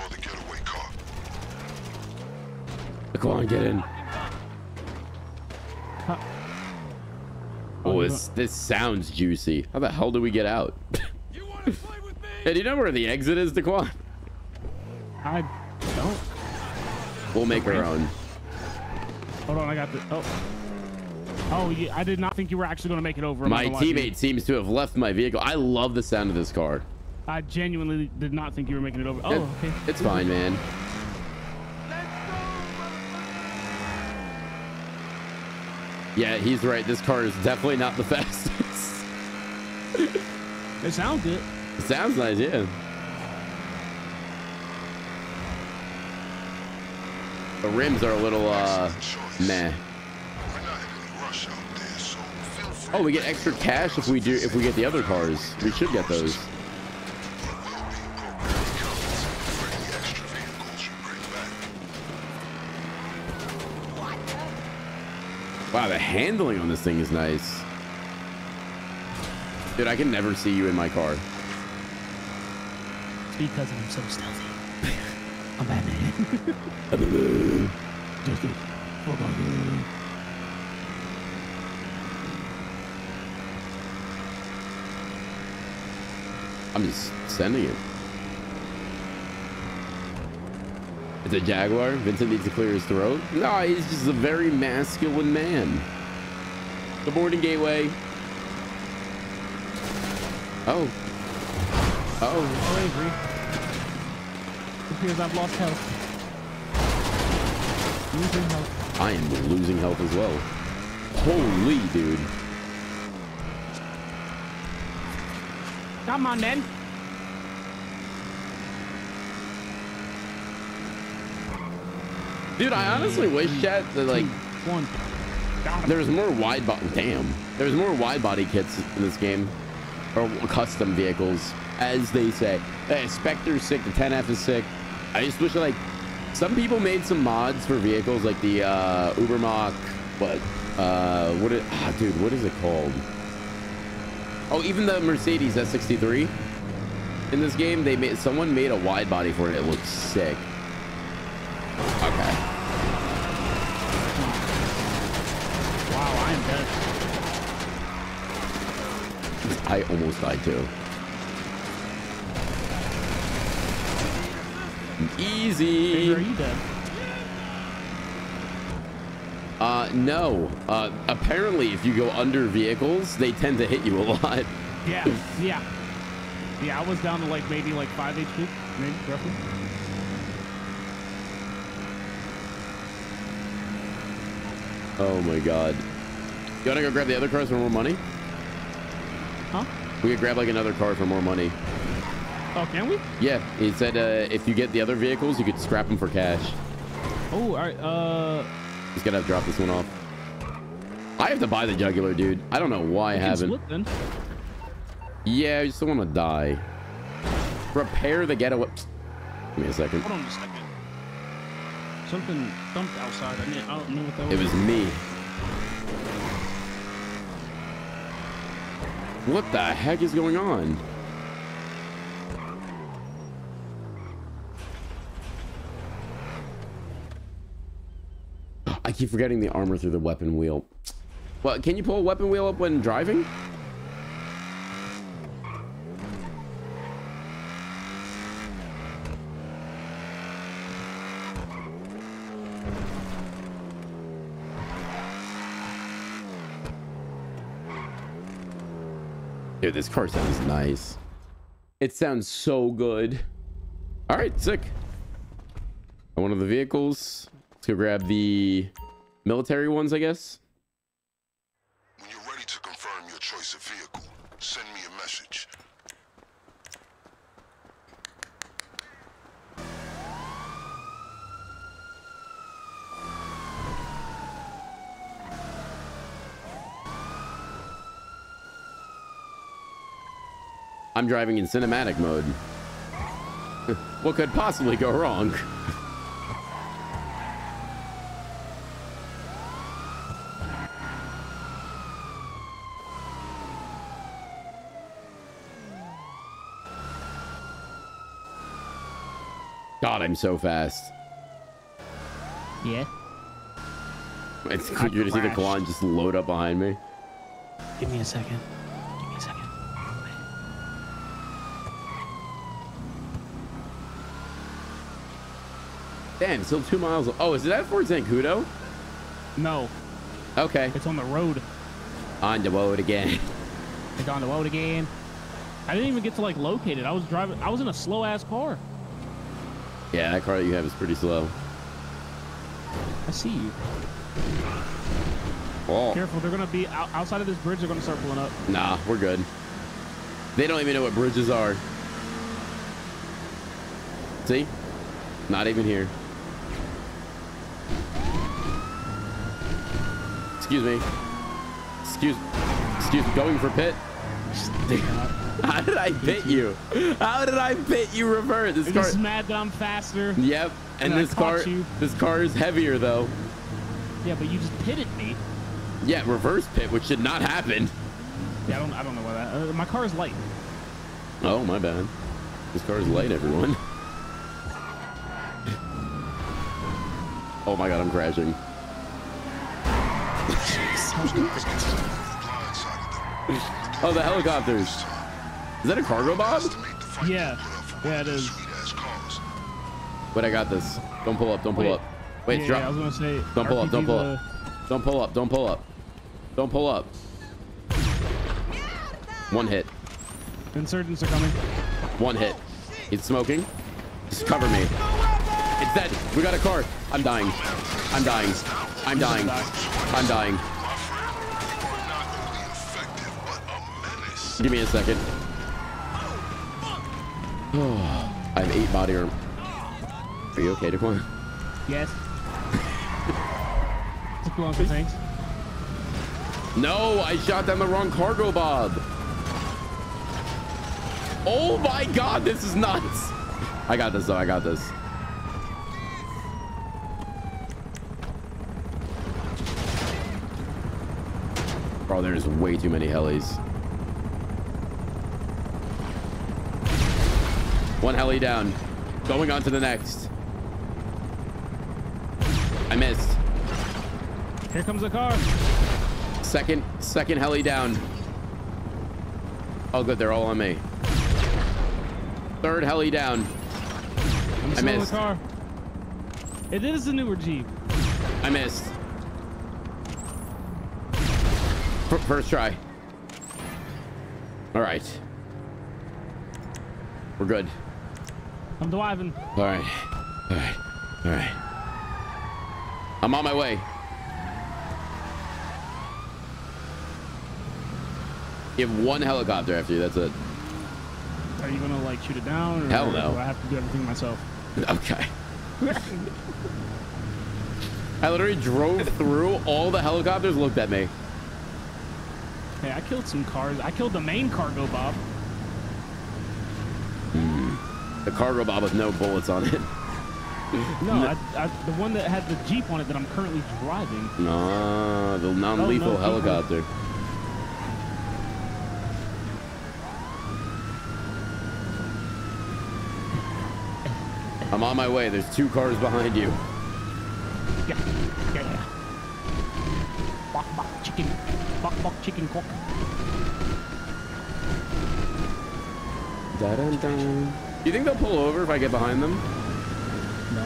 Come on, get in. Huh. Oh, this sounds juicy. How the hell do we get out? You wanna play with me? Hey, do you know where the exit is, Daquan? I don't. We'll make our own. Hold on, I got this. Oh, yeah, I did not think you were actually going to make it over. My teammate seems to have left my vehicle. I love the sound of this car. I genuinely did not think you were making it over. Oh, okay. It's fine, man. Yeah, he's right. This car is definitely not the fastest. It sounds good. It sounds nice, yeah. The rims are a little meh. We're not in any rush out there, so feel free Oh, we get extra cash if we do, if we get the other cars. We should get those. Wow, the handling on this thing is nice. Dude, I can never see you in my car. It's because I'm so stealthy. I'm Batman. Just I'm just sending it. It's a Jaguar. Vincent needs to clear his throat. No, he's just a very masculine man. The boarding gateway. Oh. Oh, Avery. It appears I've lost health. Losing health. I am losing health as well. Holy dude. Come on, then. Dude, I honestly wish, chat, that like there's more wide body. Damn, there's more wide body kits in this game, or custom vehicles, as they say. Hey, Spectre's sick. The 10F is sick. I just wish like some people made some mods for vehicles, like the Ubermacht. Dude, what is it called? Oh, even the Mercedes S63 in this game, they made, someone made a wide body for it. It looks sick. Okay. Wow, I'm dead. I almost died too. Easy. Where are you dead? No. Apparently, if you go under vehicles, they tend to hit you a lot. Yeah, yeah. Yeah, I was down to like maybe like 5 HP, maybe, roughly. Oh my god. You wanna go grab the other cars for more money? Huh? We could grab like another car for more money. Oh, can we? Yeah, he said if you get the other vehicles, you could scrap them for cash. Oh, alright, he's gonna have to drop this one off. I have to buy the jugular, dude. I don't know why I haven't. Yeah, I just don't want to die. Repair the getaway. Give me a second. Hold on a second. Something thumped outside. I don't know what that was. It was me. What the heck is going on? I keep forgetting the armor through the weapon wheel. Well, can you pull a weapon wheel up when driving? Dude, this car sounds nice. It sounds so good. All right, sick. One of the vehicles. Let's go grab the military ones, I guess. When you're ready to confirm your choice of vehicle, send me a message. I'm driving in cinematic mode. What could possibly go wrong? God, I'm so fast. Yeah. It's good to see the Daquan just load up behind me. Give me a second. Give me a second. Damn, still 2 miles. Oh, is it at Fort Zancudo? No. Okay. It's on the road. On the road again. It's on the road again. I didn't even get to like locate it. I was driving. I was in a slow ass car. Yeah, that car that you have is pretty slow. I see you. Oh. Careful, they're gonna be outside of this bridge. They're gonna start pulling up. Nah, we're good. They don't even know what bridges are. See? Not even here. Excuse me. Excuse. excuse me, going for pit. How did I pit you? How did I pit you? Revert. This car is mad that I'm faster. Yep, and this car is heavier though. Yeah, but you just pitted me. Yeah, reverse pit, which did not happen. Yeah, I don't know why that. My car is light. Oh, my bad. This car is light, everyone. Oh my God, I'm crashing. Oh, the helicopters. Is that a cargo bomb? Yeah, yeah, it is. But I got this. Don't pull up. Don't pull up. Wait, yeah, drop. Yeah, I was gonna say, don't pull up. Don't pull up. Don't pull up. Don't pull up. Don't pull up. One hit. Insurgents are coming. One hit. He's smoking. Just cover me. It's dead. We got a car. I'm dying. I'm dying. I'm dying. I'm dying. Give me a second. Oh, I have 8 body armor. Are you okay, Daquan? Yes. No, I shot down the wrong cargo bob. Oh my God, this is nuts. I got this though. I got this. Bro, there's way too many helis. One heli down. Going on to the next. I missed. Here comes the car. Second heli down. Oh, good. They're all on me. Third heli down. I missed. The car. It is a newer Jeep. I missed. First try. All right. We're good. I'm driving. All right. All right. All right. I'm on my way. You have one helicopter after you. That's it. Are you gonna like shoot it down? Or hell no. Do I have to do everything myself? Okay. I literally drove through. All the helicopters looked at me. Hey, I killed some cars. I killed the main cargo bob. The cargo bob with no bullets on it. No, the one that had the Jeep on it that I'm currently driving. No, the non-lethal helicopter. People. I'm on my way. There's 2 cars behind you. Yeah, yeah. Bok bok chicken. Bok bok chicken cock. Da dun dun. You think they'll pull over if I get behind them? No.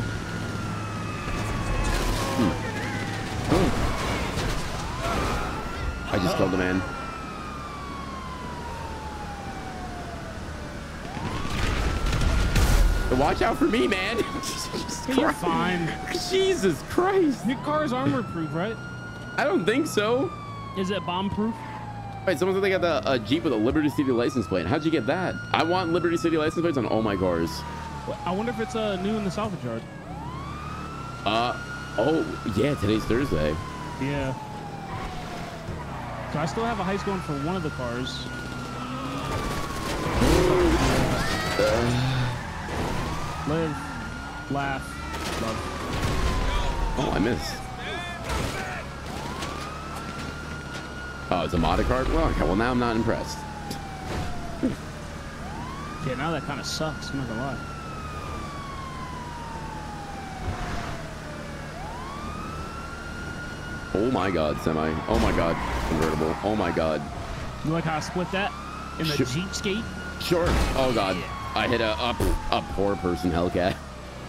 Hmm. Oh. I just killed a man. Watch out for me, man. Jesus, you're fine. Jesus Christ. Your car is armor proof, right? I don't think so. Is it bomb proof? Wait, someone said they got a Jeep with a Liberty City license plate. How'd you get that? I want Liberty City license plates on all my cars. I wonder if it's new in the salvage yard. Oh, yeah, today's Thursday. Yeah. So I still have a heist going for one of the cars. Live, laugh, love. Oh, I missed. Oh, it's a modded card? Well, okay, well, now I'm not impressed. Yeah, now that kind of sucks. I'm not gonna lie. Oh my God, semi. Oh my God, convertible. Oh my God. You like how I split that in the Jeep skate? Sure. Oh God. Yeah. I hit a poor person Hellcat.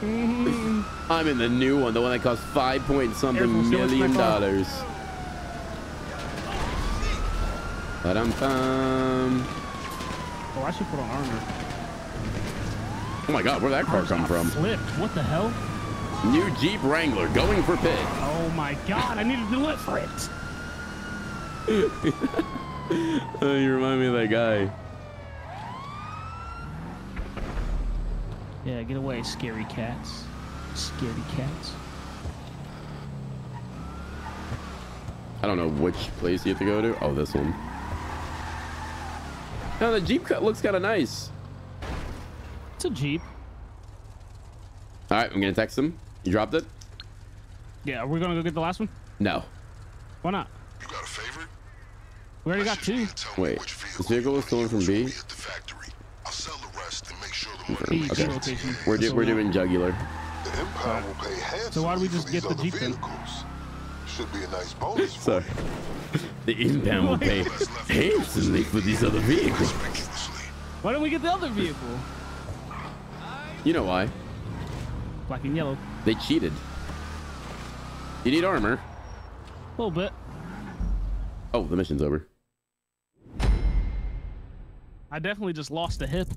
Mm-hmm. I'm in the new one, the one that cost $5 point something million. But I'm fine. Oh, I should put on armor. Oh my God, where'd that car come from? Flipped. What the hell? New Jeep Wrangler going for pit. Oh my God, I need to do it for it. Oh, you remind me of that guy. Yeah, get away, scary cats. Scary cats. I don't know which place you have to go to. Oh, this one. No, the Jeep looks kind of nice. It's a Jeep. All right, I'm gonna text him. You dropped it? Yeah, we're gonna go get the last one. No. Why not? You got a favorite? We already got two. Wait, this vehicle was stolen from B. Okay. We're doing jugular. The Empire will pay handsomely. So why do we just get the Jeep then? Should be a nice bonus. Sorry. The impound will pay handsomely for these other vehicles. Why don't we get the other vehicle? You know why? Black and yellow. They cheated. You need armor. A little bit. Oh, the mission's over. I definitely just lost a hip.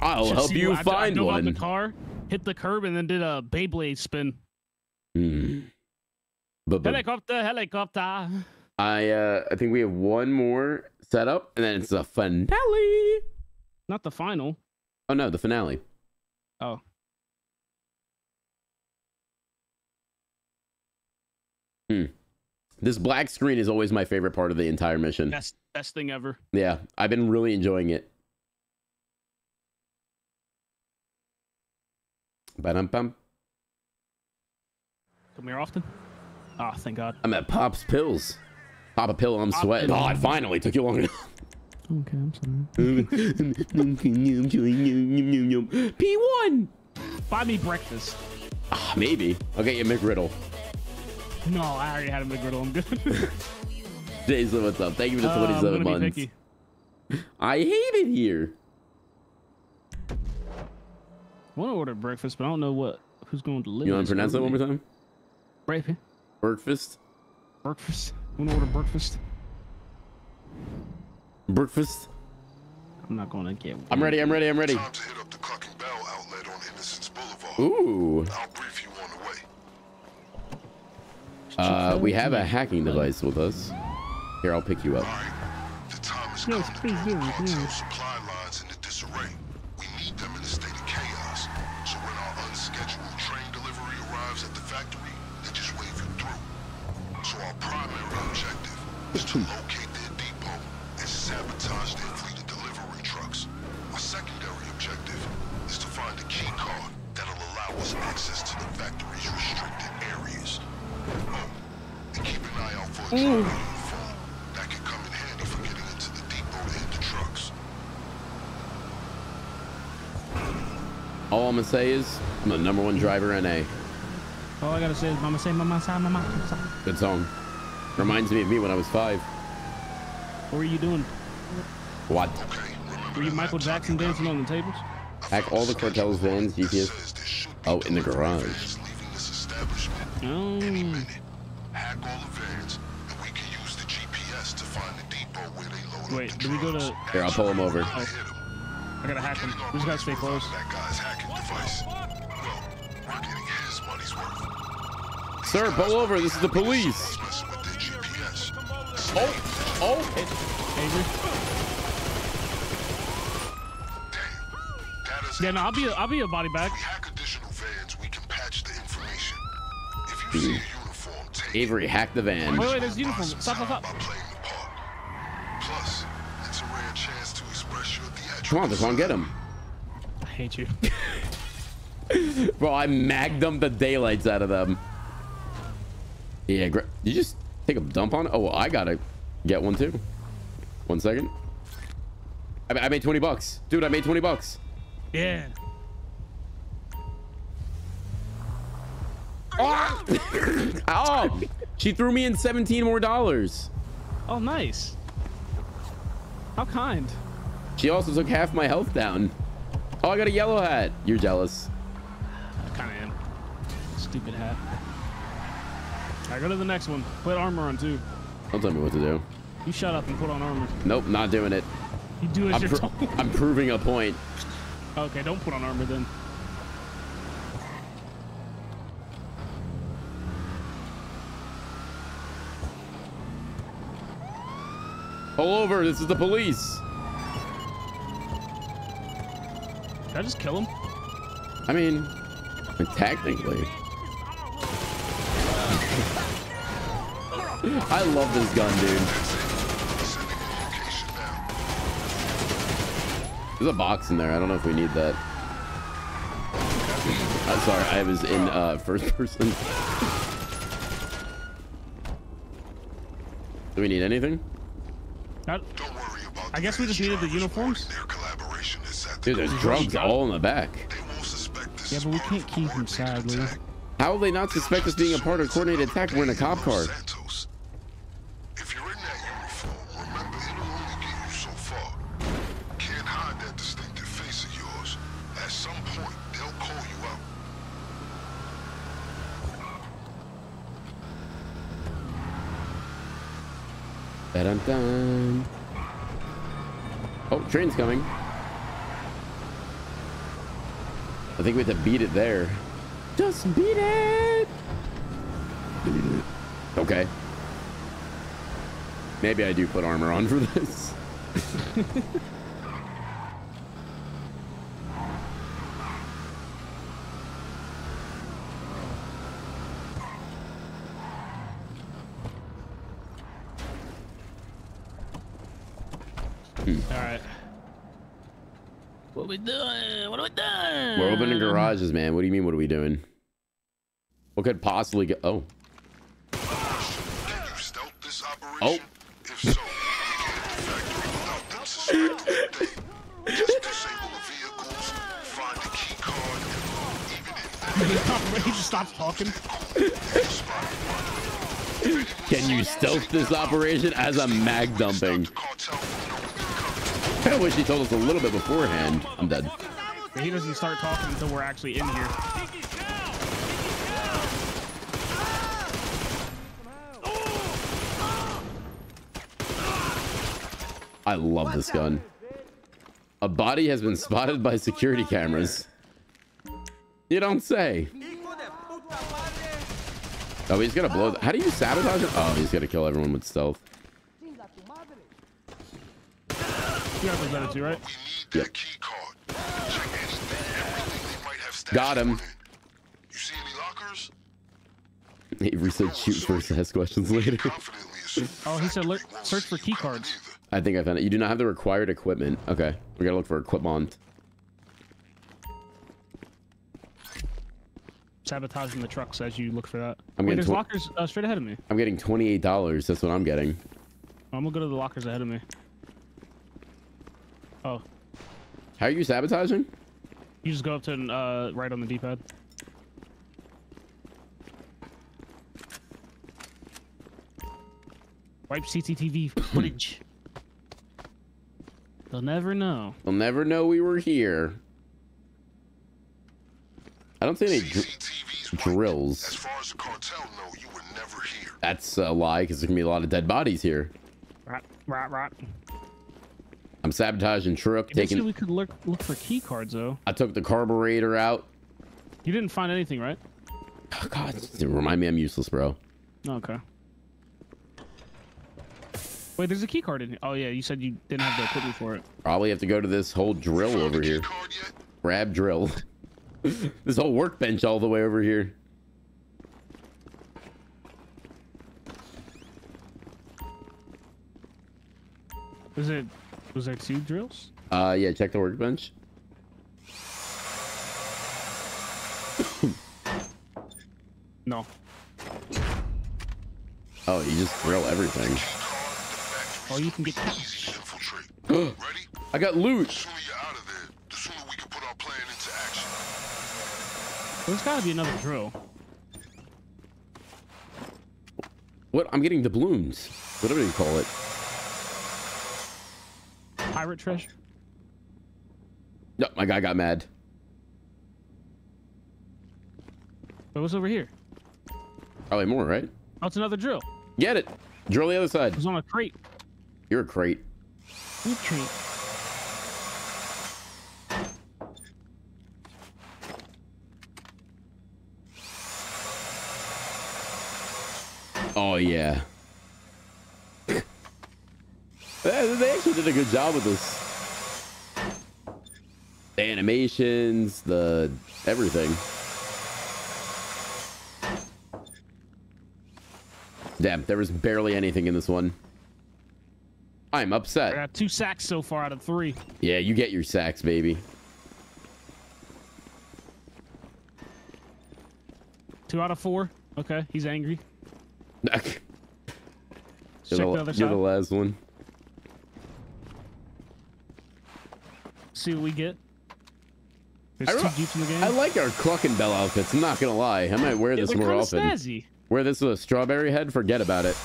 I'll help you find one. The car hit the curb and then did a Beyblade spin. Helicopter, helicopter. I think we have one more setup, and then it's the finale. Not the final. Oh no, the finale. Oh. This black screen is always my favorite part of the entire mission. Best thing ever. Yeah, I've been really enjoying it. Ba-dum-bum. Come here often. Ah, oh, thank God. I'm at Pop's Pills. Pop a pill, I'm sweating. Oh, it finally took you long enough. Okay, I'm sorry. P1. Buy me breakfast. Ah, maybe. I'll get you a McGriddle. No, I already had a McGriddle. I'm good. Jason, what's up? Thank you for the 27 months. I hate it here. I want to order breakfast, but I don't know who's going to deliver. You want to pronounce that one more time? Breakfast. Breakfast. Breakfast. Want to order breakfast? Breakfast. I'm not going to get one. I'm ready. I'm ready. I'm ready. Time to hit up the Cluckin' Bell outlet on Innocence Boulevard. Ooh. I'll brief you on the way. We have a hacking device with us. Here, I'll pick you up. The time has come to throw the cartel supply lines into disarray. We need them in a state of chaos. So when our unscheduled train delivery arrives at the factory, they just wave you through. So our primary objective is to locate their depot and sabotage their fleet of delivery trucks. Our secondary objective is to find a key card that'll allow us access to the factory's restricted areas. Oh, and keep an eye out for a truck that could come in handy for getting into the depot to hit the trucks. All I'm gonna say is I'm the #1 driver in A. All I gotta say is mama say mama say mama say. Good song. Reminds me of me when I was 5. What were you doing? What? Okay, were you Michael Jackson dancing on the tables? Hack all the cartel's vans, GPS. Oh, in the garage. Any minute, hack all the vans, and we can use the GPS to find the depot where they load up the drugs. Wait, do we go to... Here, I'll pull him over. I gotta hack him. We just gotta stay close. That guy's hacking device. Well, we're getting his money's worth. Sir, pull over. This is the police. Oh, oh. Avery. Yeah, no, I'll be a body bag. Avery, hack the van. Wait, wait, there's uniform. Stop, stop, stop. Plus, it's a rare chance to express your theatrics. Come on, Daquan, get him. I hate you. Bro, I magdumped the daylights out of them. Yeah, did you just take a dump on it? Oh, well, I gotta get one too. 1 second. I made 20 bucks. Dude, I made 20 bucks. Yeah. Oh. Oh, she threw me in 17 more dollars. Oh, nice. How kind. She also took half my health down. Oh, I got a yellow hat. You're jealous. I kind of am. Stupid hat. I go to the next one. Put armor on too. Don't tell me what to do. You shut up and put on armor. Nope, not doing it. You do as you're told. I'm proving a point. Okay, don't put on armor then. Pull over, this is the police. Did I just kill him? I mean, technically. I love this gun, dude. There's a box in there. I don't know if we need that. I'm sorry, I was in first person. Do we need anything? Don't worry about I guess we just needed the uniforms. Dude, there's drugs all in the back. Yeah, but we can't keep them, sadly. How will they not suspect us being a part of a coordinated attack? We're in a cop car. Dun-dun. Oh, train's coming. I think we have to beat it there. Just beat it. Okay. Maybe I do put armor on for this. We're opening garages, man. What do you mean? What are we doing? What could possibly get? Oh. Can you stealth this operation? If so, you get into the factory without them suspecting. Just disable the vehicles, find the key card, even if he just stops talking. Can you stealth this operation as a mag dumping? I wish he told us a little bit beforehand. I'm dead. But he doesn't start talking until we're actually in here. I love this gun. A body has been spotted by security cameras. You don't say. Oh, he's gonna blow. How do you sabotage it? Oh, he's gonna kill everyone with stealth. You guys are better too, right? Yep. Got him. You see any lockers? Avery said shoot first, ask questions later. Oh, he said search for key cards. I think I found it. You do not have the required equipment. Okay, we gotta look for equipment. Sabotaging the trucks as you look for that. Wait, there's lockers straight ahead of me. I'm getting $28. That's what I'm getting. I'm gonna go to the lockers ahead of me. Oh. How are you sabotaging? You just go up to right on the D-pad. Wipe CCTV footage. They'll never know. They'll never know we were here. I don't see any drills. As far as the cartel know, you were never here. That's a lie, because there's gonna be a lot of dead bodies here. Right. I'm sabotaging truck. Basically, we could look for key cards though. I took the carburetor out. You didn't find anything, right? Oh, God, remind me I'm useless, bro. Okay. Wait, there's a key card in here. Oh yeah, you said you didn't have the equipment for it. Probably have to go to this whole drill over here. Grab drill. This whole workbench all the way over here. Is it? Was there two drills? Yeah, check the workbench. No. Oh, you just drill everything. Oh, you can get cash. Ready? I got loot. The sooner you're out of there, the sooner we can put our plan into action. There's gotta be another drill. What? I'm getting doubloons. Whatever you call it. Pirate treasure. No, my guy got mad. But what's over here? Probably more, right? Oh, it's another drill. Get it. Drill the other side. It was on a crate. You're a crate. What crate? Oh yeah. They actually did a good job with this. The animations, the everything. Damn, there was barely anything in this one. I'm upset. I got 2 sacks so far out of 3. Yeah, you get your sacks, baby. 2 out of 4. Okay, he's angry. You're the last one. See what we get. There's 2 Jeeps in the game. I like our Cluckin' Bell outfits. I'm not gonna lie. I might wear this more often. Snazzy. Wear this with a strawberry head. Forget about it.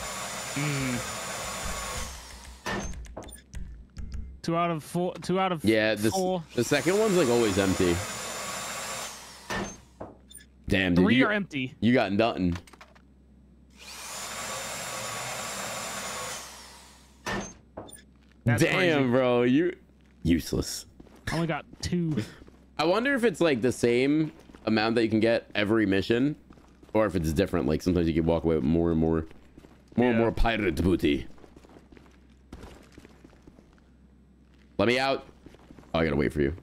2 out of 4. 2 out of 4. Yeah, the second one's like always empty. Damn, dude, 3 are empty. You got nothing. That's damn crazy, bro. You useless. I only got 2. I wonder if it's like the same amount that you can get every mission, or if it's different. Like sometimes you can walk away with more and more, more pirate booty. Let me out. Oh, I gotta wait for you.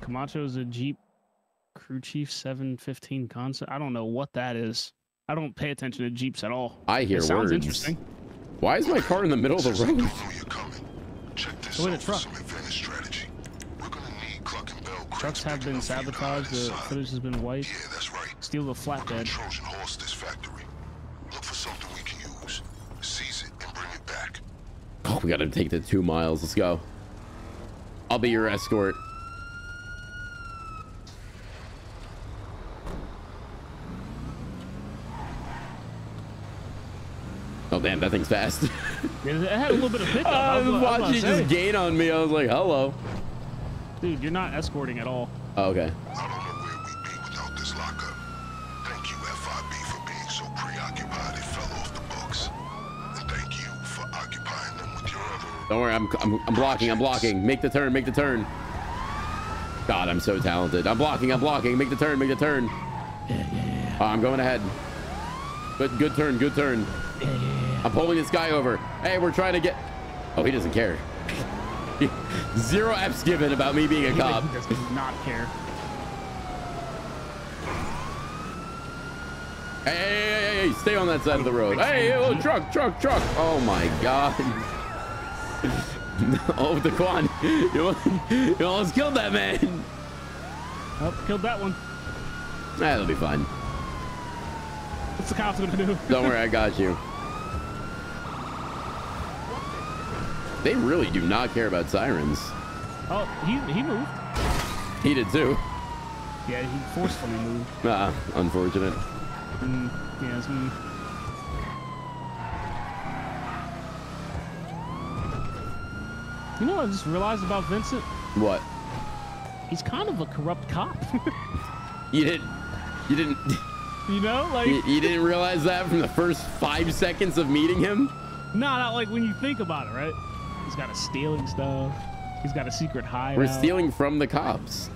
Camacho's a Jeep crew chief 715 concept. I don't know what that is. I don't pay attention to Jeeps at all. I hear words. Sounds interesting. Why is my car in the middle of the road? Check this out. Some advanced strategy. We're gonna need Cluckin' Bell. Trucks have been sabotaged. The footage has been wiped. Yeah, that's right. Steal the flatbed. Trojan horse this factory. Look for something we can use. Seize it and bring it back. Oh, we gotta take the 2 miles. Let's go. I'll be your escort. Oh, damn, that thing's fast. It had a little bit of pickup. I was watching you just gain on me. I was like, hello. Dude, you're not escorting at all. Oh, okay. I don't know where we'd be without this lockup. Thank you, FIB, for being so preoccupied it fell off the books. And thank you for occupying them with your other... Don't worry, I'm blocking, I'm blocking. Make the turn, make the turn. God, I'm so talented. I'm blocking, I'm blocking. Make the turn, make the turn. Yeah. Oh, I'm going ahead. Good turn, good turn. Yeah. I'm pulling this guy over. Hey, we're trying to get... Oh, he doesn't care. 0 F's given about me being a cop. He does not care. Hey, stay on that side of the road. Hey, oh, truck. Oh, my God. Oh, Daquan. You almost killed that man. Oh, killed that one. That'll be fine. What's the cops going to do? Don't worry, I got you. They really do not care about sirens. Oh, he moved. He did too. Yeah, he forcefully moved. Ah, unfortunate. Yeah, it's me. You know what I just realized about Vincent? What? He's kind of a corrupt cop. You didn't. You know, like. You didn't realize that from the first 5 seconds of meeting him? No, not like when you think about it, right? He's got a stealing stuff. He's got a secret hideout. We're stealing from the cops.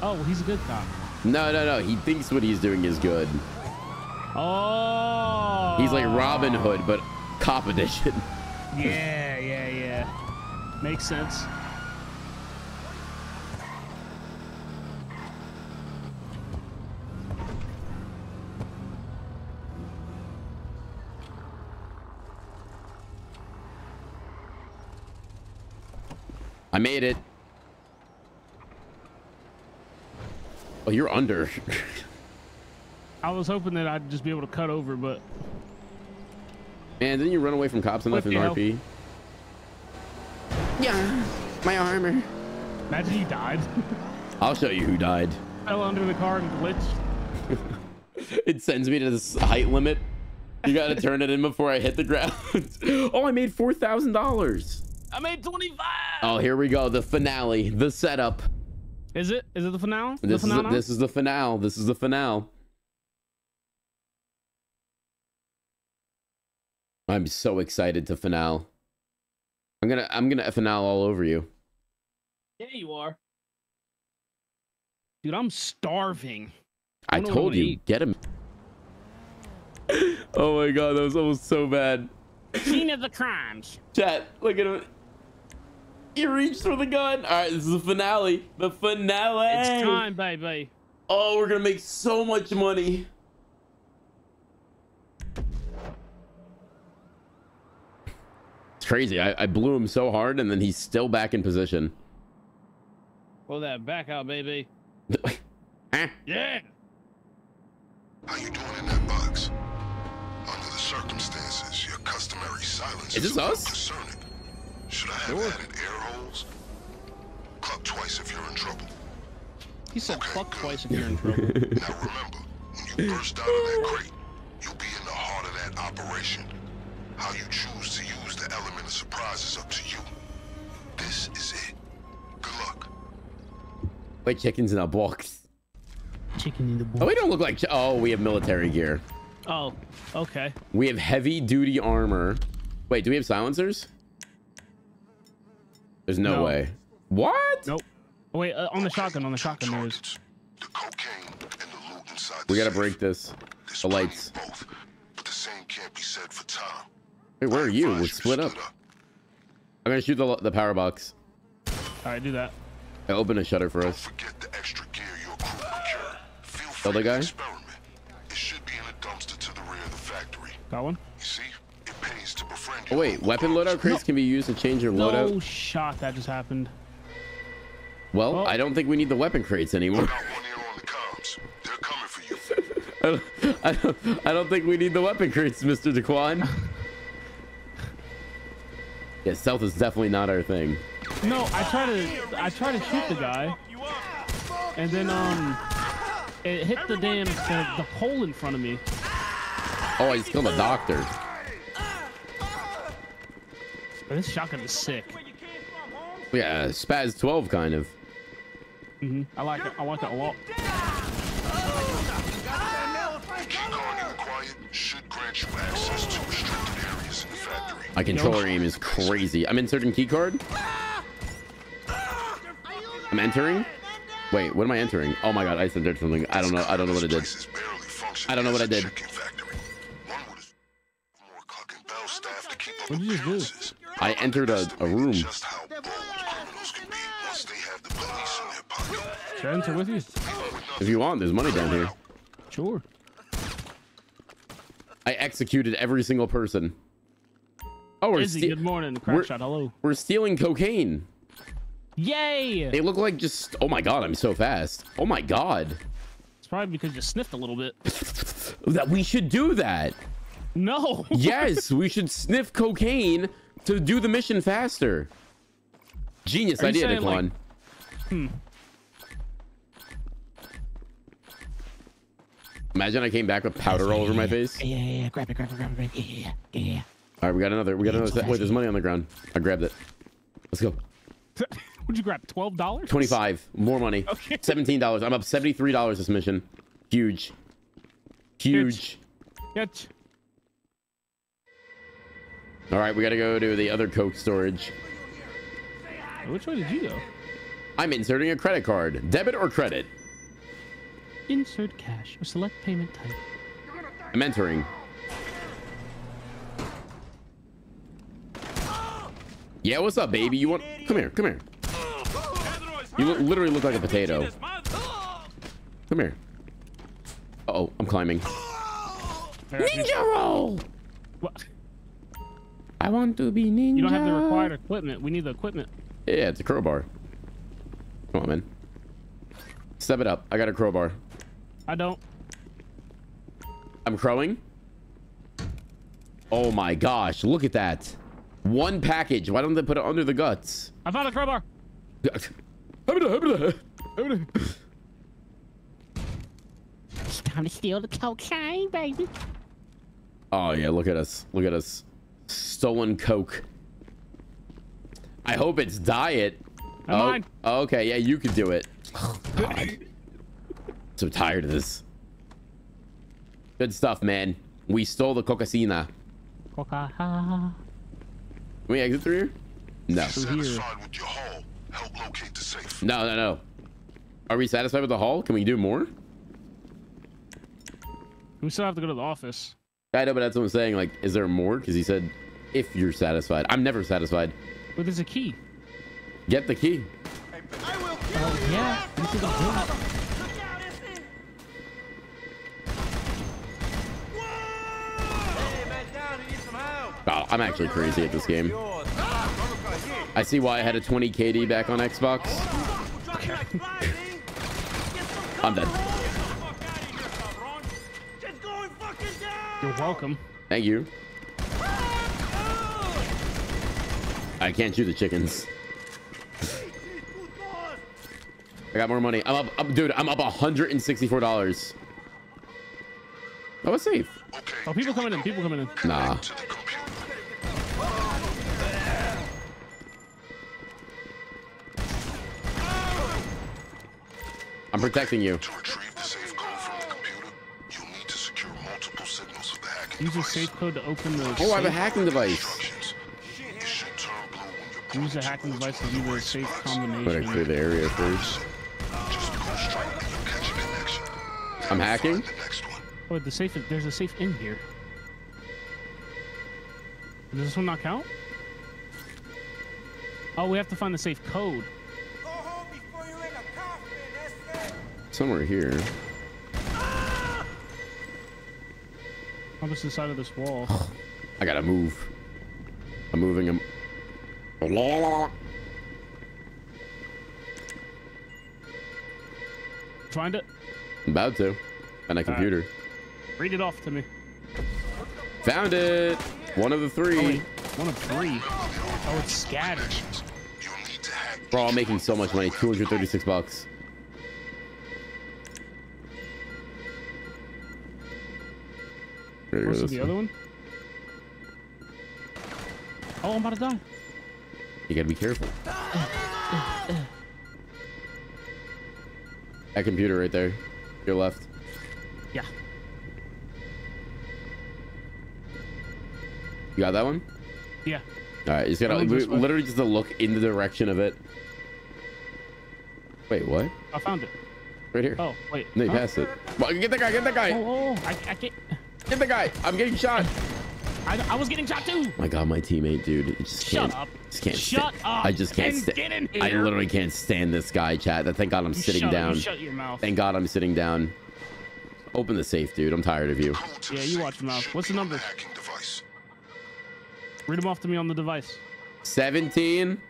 Oh, well, he's a good cop. No. He thinks what he's doing is good. Oh. He's like Robin Hood, but cop edition. Yeah. Makes sense. I made it. Oh, you're under. I was hoping that I'd just be able to cut over, but... Man, didn't you run away from cops and left his RP? Yeah, my armor. Imagine he died. I'll show you who died. Fell under the car and glitched. It sends me to this height limit. You gotta turn it in before I hit the ground. Oh, I made $4,000. I made 25. Oh, here we go. The finale. The setup. Is it the finale? This is the finale. This is the finale. I'm so excited to finale. I'm gonna finale all over you. Yeah, you are. Dude, I'm starving. I told you, get him. Oh my God, that was almost so bad. Scene of the crimes. Chat, look at him. He reached for the gun. All right, this is the finale. The finale. It's time, baby. Oh, we're going to make so much money. It's crazy. I blew him so hard, and then he's still back in position. Pull that back out, baby. Huh? Yeah. How you doing in that box? Under the circumstances, your customary silence is discerning. Should I have added air holes? Cluck twice if you're in trouble. He said cluck twice if you're in trouble. Now remember, when you burst out of that crate, you'll be in the heart of that operation. How you choose to use the element of surprise is up to you. This is it. Good luck. Like chickens in a box. Chicken in the box. Oh, we don't look like... Oh, we have military gear. Oh, okay. We have heavy-duty armor. Wait, do we have silencers? There's no way. What? Nope. Oh, wait, on the shotgun there's... The cocaine and the loot inside the safe. We gotta break this. The lights. Both, but the same can't be said for time. Wait, where are you? We're split up. I'm gonna shoot the power box. Alright, do that. I'll open a shutter for us. Don't forget the extra gear your crew procured. Feel free to experiment. It should be in a dumpster to the rear of the factory. Got one? You see, it pays to befriend you. Oh wait, weapon loadout crates can be used to change your loadout. Oh shot, that just happened. Well, I don't think we need the weapon crates anymore. They're coming for you. I don't think we need the weapon crates, Mr. Daquan. Yeah, stealth is definitely not our thing. No, I try to shoot the guy, and then it hit the damn the hole in front of me. Oh, I just killed a doctor. Man, this shotgun is sick. Yeah, Spaz 12 kind of. Mhm. I like it. I want that a lot. My controller aim is crazy. I'm inserting keycard. I'm entering. Wait, what am I entering? Oh my god, I entered something. I don't know. I don't know what I did. I don't know what I did. What did you do? I entered a room. Should I enter with you? If you want, there's money down here. Sure. I executed every single person. Oh, Izzy, good morning. Crackshot, hello. We're stealing cocaine. Yay! They look like just... Oh my god, I'm so fast. Oh my god. It's probably because you sniffed a little bit. That we should do that. No. Yes, we should sniff cocaine to do the mission faster. Genius idea, Daquan. Like, Imagine I came back with powder all over my face. Yeah, grab it. Yeah. All right, we got another set. Wait, there's money on the ground. I grabbed it. Let's go. What'd you grab? $12? 25. More money. Okay. $17. I'm up $73 this mission. Huge. Catch. All right, we got to go to the other coke storage. Which way did you go? I'm inserting a credit card. Debit or credit? Insert cash or select payment type. I'm entering. Yeah, what's up, baby? You want... Come here. You literally look like a potato. Come here. Uh-oh, I'm climbing. Ninja roll! What? I want to be ninja. You don't have the required equipment. We need the equipment. Yeah, it's a crowbar. Come on, man. Step it up. I got a crowbar. I don't. I'm crowing. Oh my gosh, look at that. One package. Why don't they put it under the guts? I found a crowbar. It's time to steal the cocaine, baby. Oh yeah, look at us. Stolen coke. I hope it's diet. Oh, okay, yeah, you could do it. Oh, God. So tired of this. Good stuff, man. We stole the cocaina. Coca. Can we exit through here? No. Satisfied with your haul. Help locate the safe. No. Are we satisfied with the haul? Can we do more? We still have to go to the office. I know, but that's what I'm saying. Like, is there more? Because he said, if you're satisfied. I'm never satisfied. But there's a key. Get the key. I will kill you. Yeah. This is a I'm actually crazy at this game. I see why I had a 20 KD back on Xbox. Okay. I'm dead. You're welcome. Thank you. I can't shoot the chickens. I got more money. I'm up, dude. I'm up $164. Oh, it's safe. Oh, people coming in. People coming in. Nah. I'm protecting you. To retrieve the safe code from the computer, you'll need to secure multiple signals of the hacking device. Use a safe code to open the. Oh, I have a hacking device. Use a hacking device to use a safe combination. But I clear the area first. I'm hacking. Oh, the safe. There's a safe in here. Does this one not count? Oh, we have to find the safe code. Somewhere here. Almost the side of this wall. I gotta move. I'm moving him. Find it. I'm about to. On a computer. Right. Read it off to me. Found it. One of the three. Oh, wait. One of three. Oh, it's scattered. Bro, I'm making so much money. $236. Where's the other one? Oh, I'm about to die. You gotta be careful. That computer right there. Your left. Yeah. You got that one? Yeah. Alright, you just gotta literally just to look in the direction of it. Wait, what? I found it. Right here. Oh, wait. No, you passed it. Get that guy, get that guy. Oh, I can't. Get the guy. I'm getting shot. I was getting shot too. My God, my teammate, dude. It just can't. Shut up. Just can't shut up. I just can't stand. I literally can't stand this guy, chat. Thank God I'm sitting down. Shut your mouth. Thank God I'm sitting down. Open the safe, dude. I'm tired of you. Yeah, you watch your mouth. What's the number? Read them off to me on the device. 17.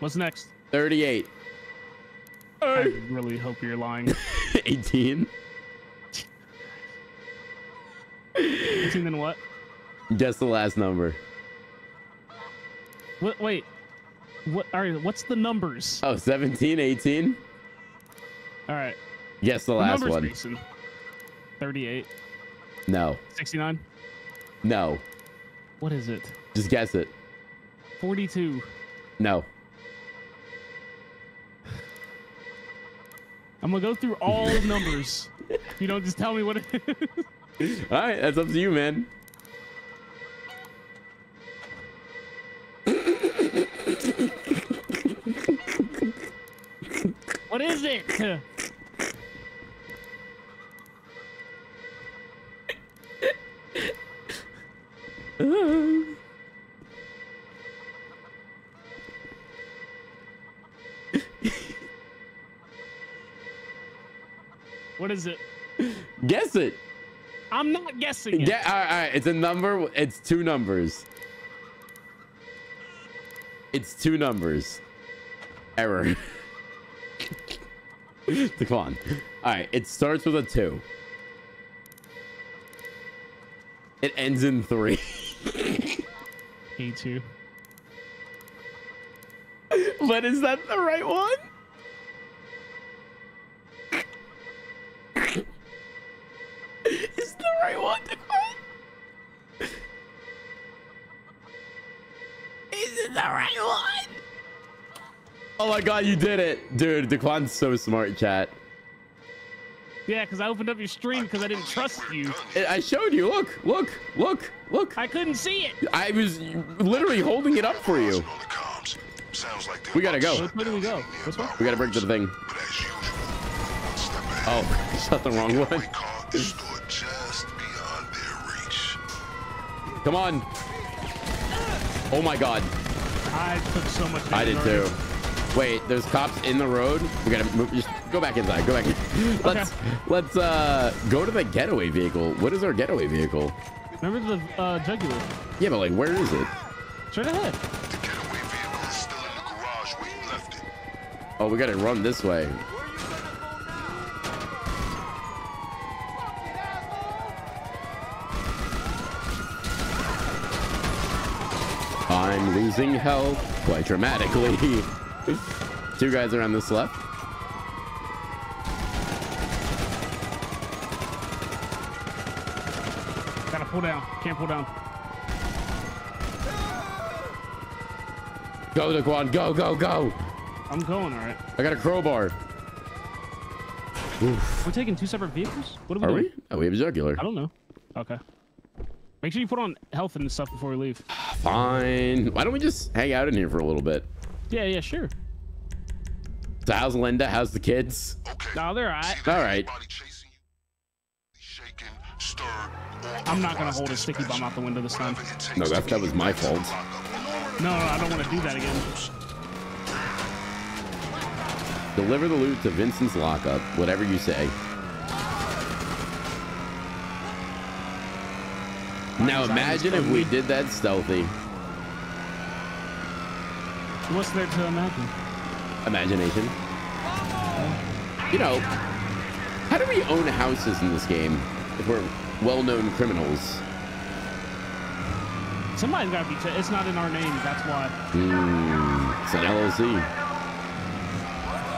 What's next? 38. I really hope you're lying. 18. 18 then what? Guess the last number. What? Wait. What? All right. What's the numbers? Oh, 17, 18. All right. Guess the last numbers, one. Mason. 38. No. 69. No. What is it? Just guess it. 42. No. I'm gonna go through all numbers. You don't just tell me what it is. All right, that's up to you, man. What is it? What is it? Guess it. I'm not guessing it. Yeah, all right. It's a number. It's two numbers. It's two numbers. Error. Daquan. All right. It starts with a 2. It ends in 3. A2. But is that the right one? Oh my God, you did it, dude. Daquan's so smart, chat. Yeah, because I opened up your stream because I didn't trust you. I showed you. Look, look, look, look. I couldn't see it. I was literally holding it up for you. We gotta go. Where do we go? Which one? We gotta break the thing. Oh, shot the wrong one. Come on. Oh my God. I took so much damage. I did too. Wait, there's cops in the road. We gotta move. Just go back inside. Go back in. Let's go to the getaway vehicle. What is our getaway vehicle? Remember the jugular? Yeah, but like, where is it? Straight ahead. The getaway vehicle is still in the garage where you left it. Oh, we gotta run this way. I'm losing health quite dramatically. Two guys are on this left. Gotta pull down. Can't pull down. Go, Daquan. Go, go, go. I'm going, all right. I got a crowbar. Oof. We're taking two separate vehicles? What are we doing? Oh, we have a jugular. I don't know. Okay. Make sure you put on health and stuff before we leave. Fine. Why don't we just hang out in here for a little bit? Yeah, yeah, sure. So how's Linda? How's the kids? Okay. No, they're all right. All right. I'm not going to hold a sticky bomb out the window this time. No, that was my fault. No, I don't want to do that again. Deliver the loot to Vincent's lockup. Whatever you say. Now imagine if we did that stealthy. What's there to imagine? Imagination. You know, how do we own houses in this game if we're well-known criminals? Somebody's got to be. It's not in our name. That's why. It's an LLC.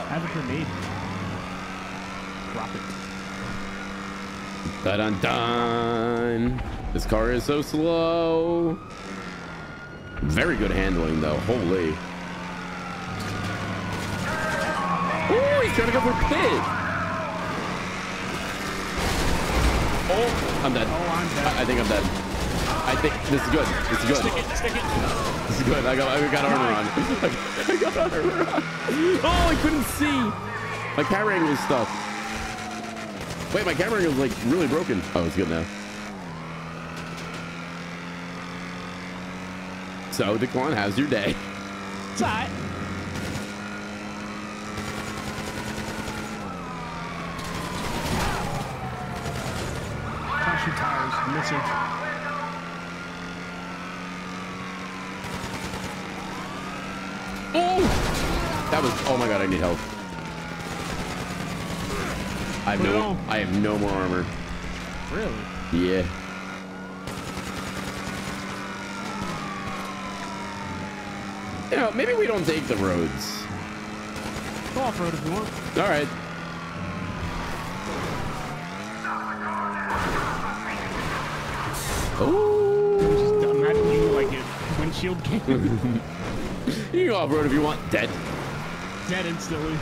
Have it for me. Drop it. Dun dun dun. This car is so slow. Very good handling, though. Holy. Oh, he's trying to go for pit. Oh, I'm dead. Oh, I'm dead. I think I'm dead. I think this is good. This is good. Stick it, stick it. This is good. I got armor on. I got armor on. Oh, I couldn't see. My camera angle was stuck. Wait, my camera angle was like really broken. Oh, it's good now. So, Daquan, how's your day? It's all right. Caution tires, missing. Oh! That was, oh my God, I need help. I have no more armor. Really? Yeah. You know, maybe we don't take the roads. Go off-road if you want. All right. Oh. Just imagine like a windshield game. You can go off-road if you want. Dead. Dead instantly.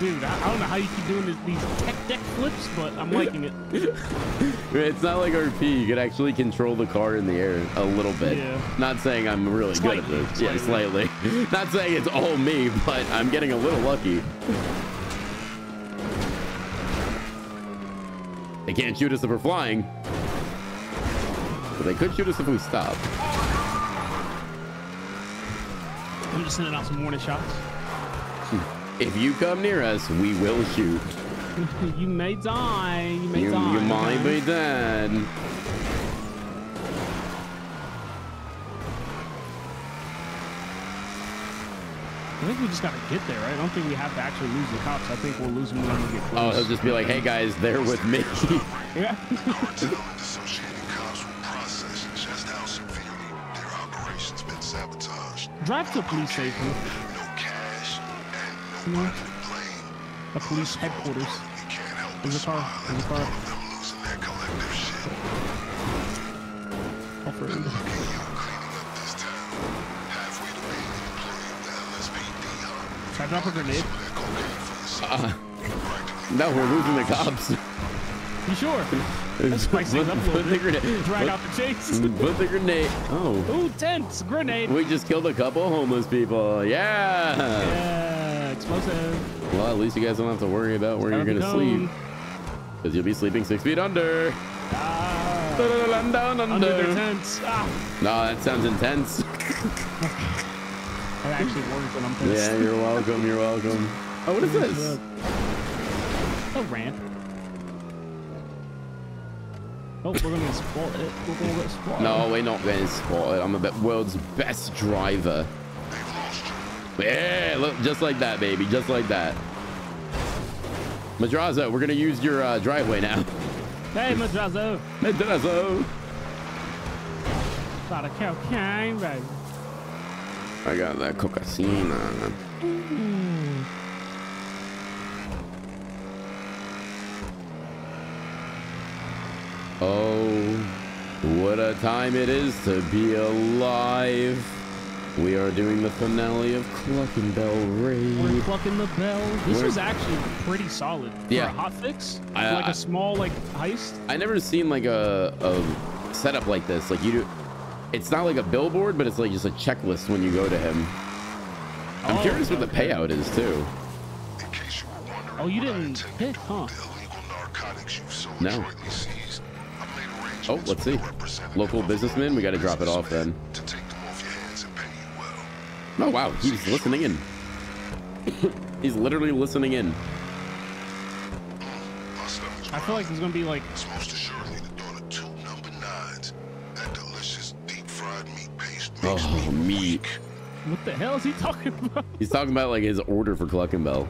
Dude, I don't know how you keep doing these tech deck flips, but I'm liking it. It's not like RP. You can actually control the car in the air a little bit. Yeah. Not saying I'm really good at this. Yeah, slightly. Not saying it's all me, but I'm getting a little lucky. They can't shoot us if we're flying. But they could shoot us if we stop. I'm just sending out some warning shots. If you come near us, we will shoot. You may die. You may die. You might be dead. I think we just gotta get there, right? I don't think we have to actually lose the cops. I think we'll lose them when we get close. Oh, he'll just be like, "Hey guys, they're with me." Yeah. Drive to police station. The police headquarters. There's a car. There's a car. Offer. Should I drop a grenade? No, we're losing the cops. You sure? That's spicy. Put the grenade. Drag out the chase. Put the grenade. Oh. Ooh, tents. Grenade. We just killed a couple homeless people. Yeah. Yeah. Explosive. Well, at least you guys don't have to worry about where you're going to sleep. Because you'll be sleeping 6 feet under. Under their tents. Ah. No, that sounds intense. That actually works when I'm pissed. Yeah, you're welcome. You're welcome. Oh, what is this? A ramp. Oh, we're gonna get spotted. We're gonna get spotted. No, we're not getting spotted. I'm the world's best driver. Yeah, look, just like that, baby, just like that. Madrazo, we're gonna use your driveway now. Hey, Madrazo. Madrazo. I got that cocaine. Oh, what a time it is to be alive. We are doing the finale of Cluckin' Bell Raid. We're Cluckin' the Bell. This was actually pretty solid. Yeah. For a hotfix? Like a small, like, heist? I never seen, like, a setup like this. Like, you do... It's not like a billboard, but it's like just a checklist when you go to him. I'm curious what the payout is, too. In case you were wondering, you didn't pick, huh? No. Oh, let's see. Local businessman, we got to drop it off then. Oh, wow, he's listening in. He's literally listening in. I feel like there's going to be like... Oh, meat. What the hell is he talking about? He's talking about like his order for Cluckin' Bell.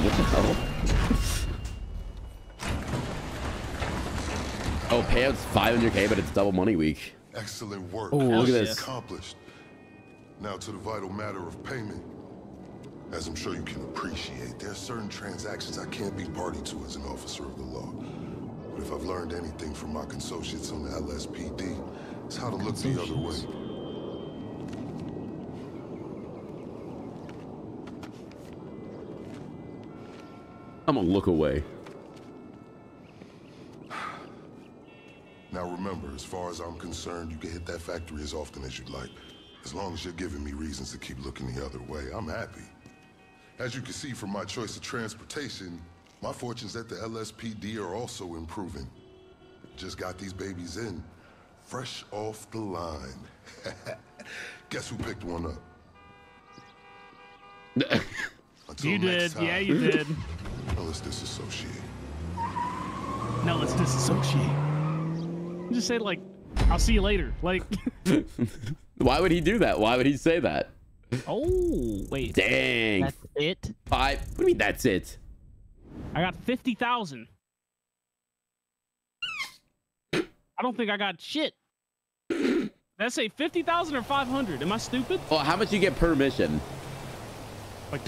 What the hell? Oh, payout's 500K, but it's double money week. Excellent work. Oh, look at this. Accomplished. Now to the vital matter of payment. As I'm sure you can appreciate, there are certain transactions I can't be party to as an officer of the law. But if I've learned anything from my consociates on the LSPD, it's how to look the other way. I'm gonna look away. Now remember, as far as I'm concerned, you can hit that factory as often as you'd like. As long as you're giving me reasons to keep looking the other way, I'm happy. As you can see from my choice of transportation, my fortunes at the LSPD are also improving. Just got these babies in, fresh off the line. Guess who picked one up? You did. Time, yeah, you did. Now let's disassociate. Now let's disassociate. Just say like, I'll see you later. Like, why would he do that? Why would he say that? Oh, wait. Dang. That's it? What do you mean that's it? I got 50,000. I don't think I got shit. That's a 50,000 or 500. Am I stupid? Oh, how much you get per mission? Like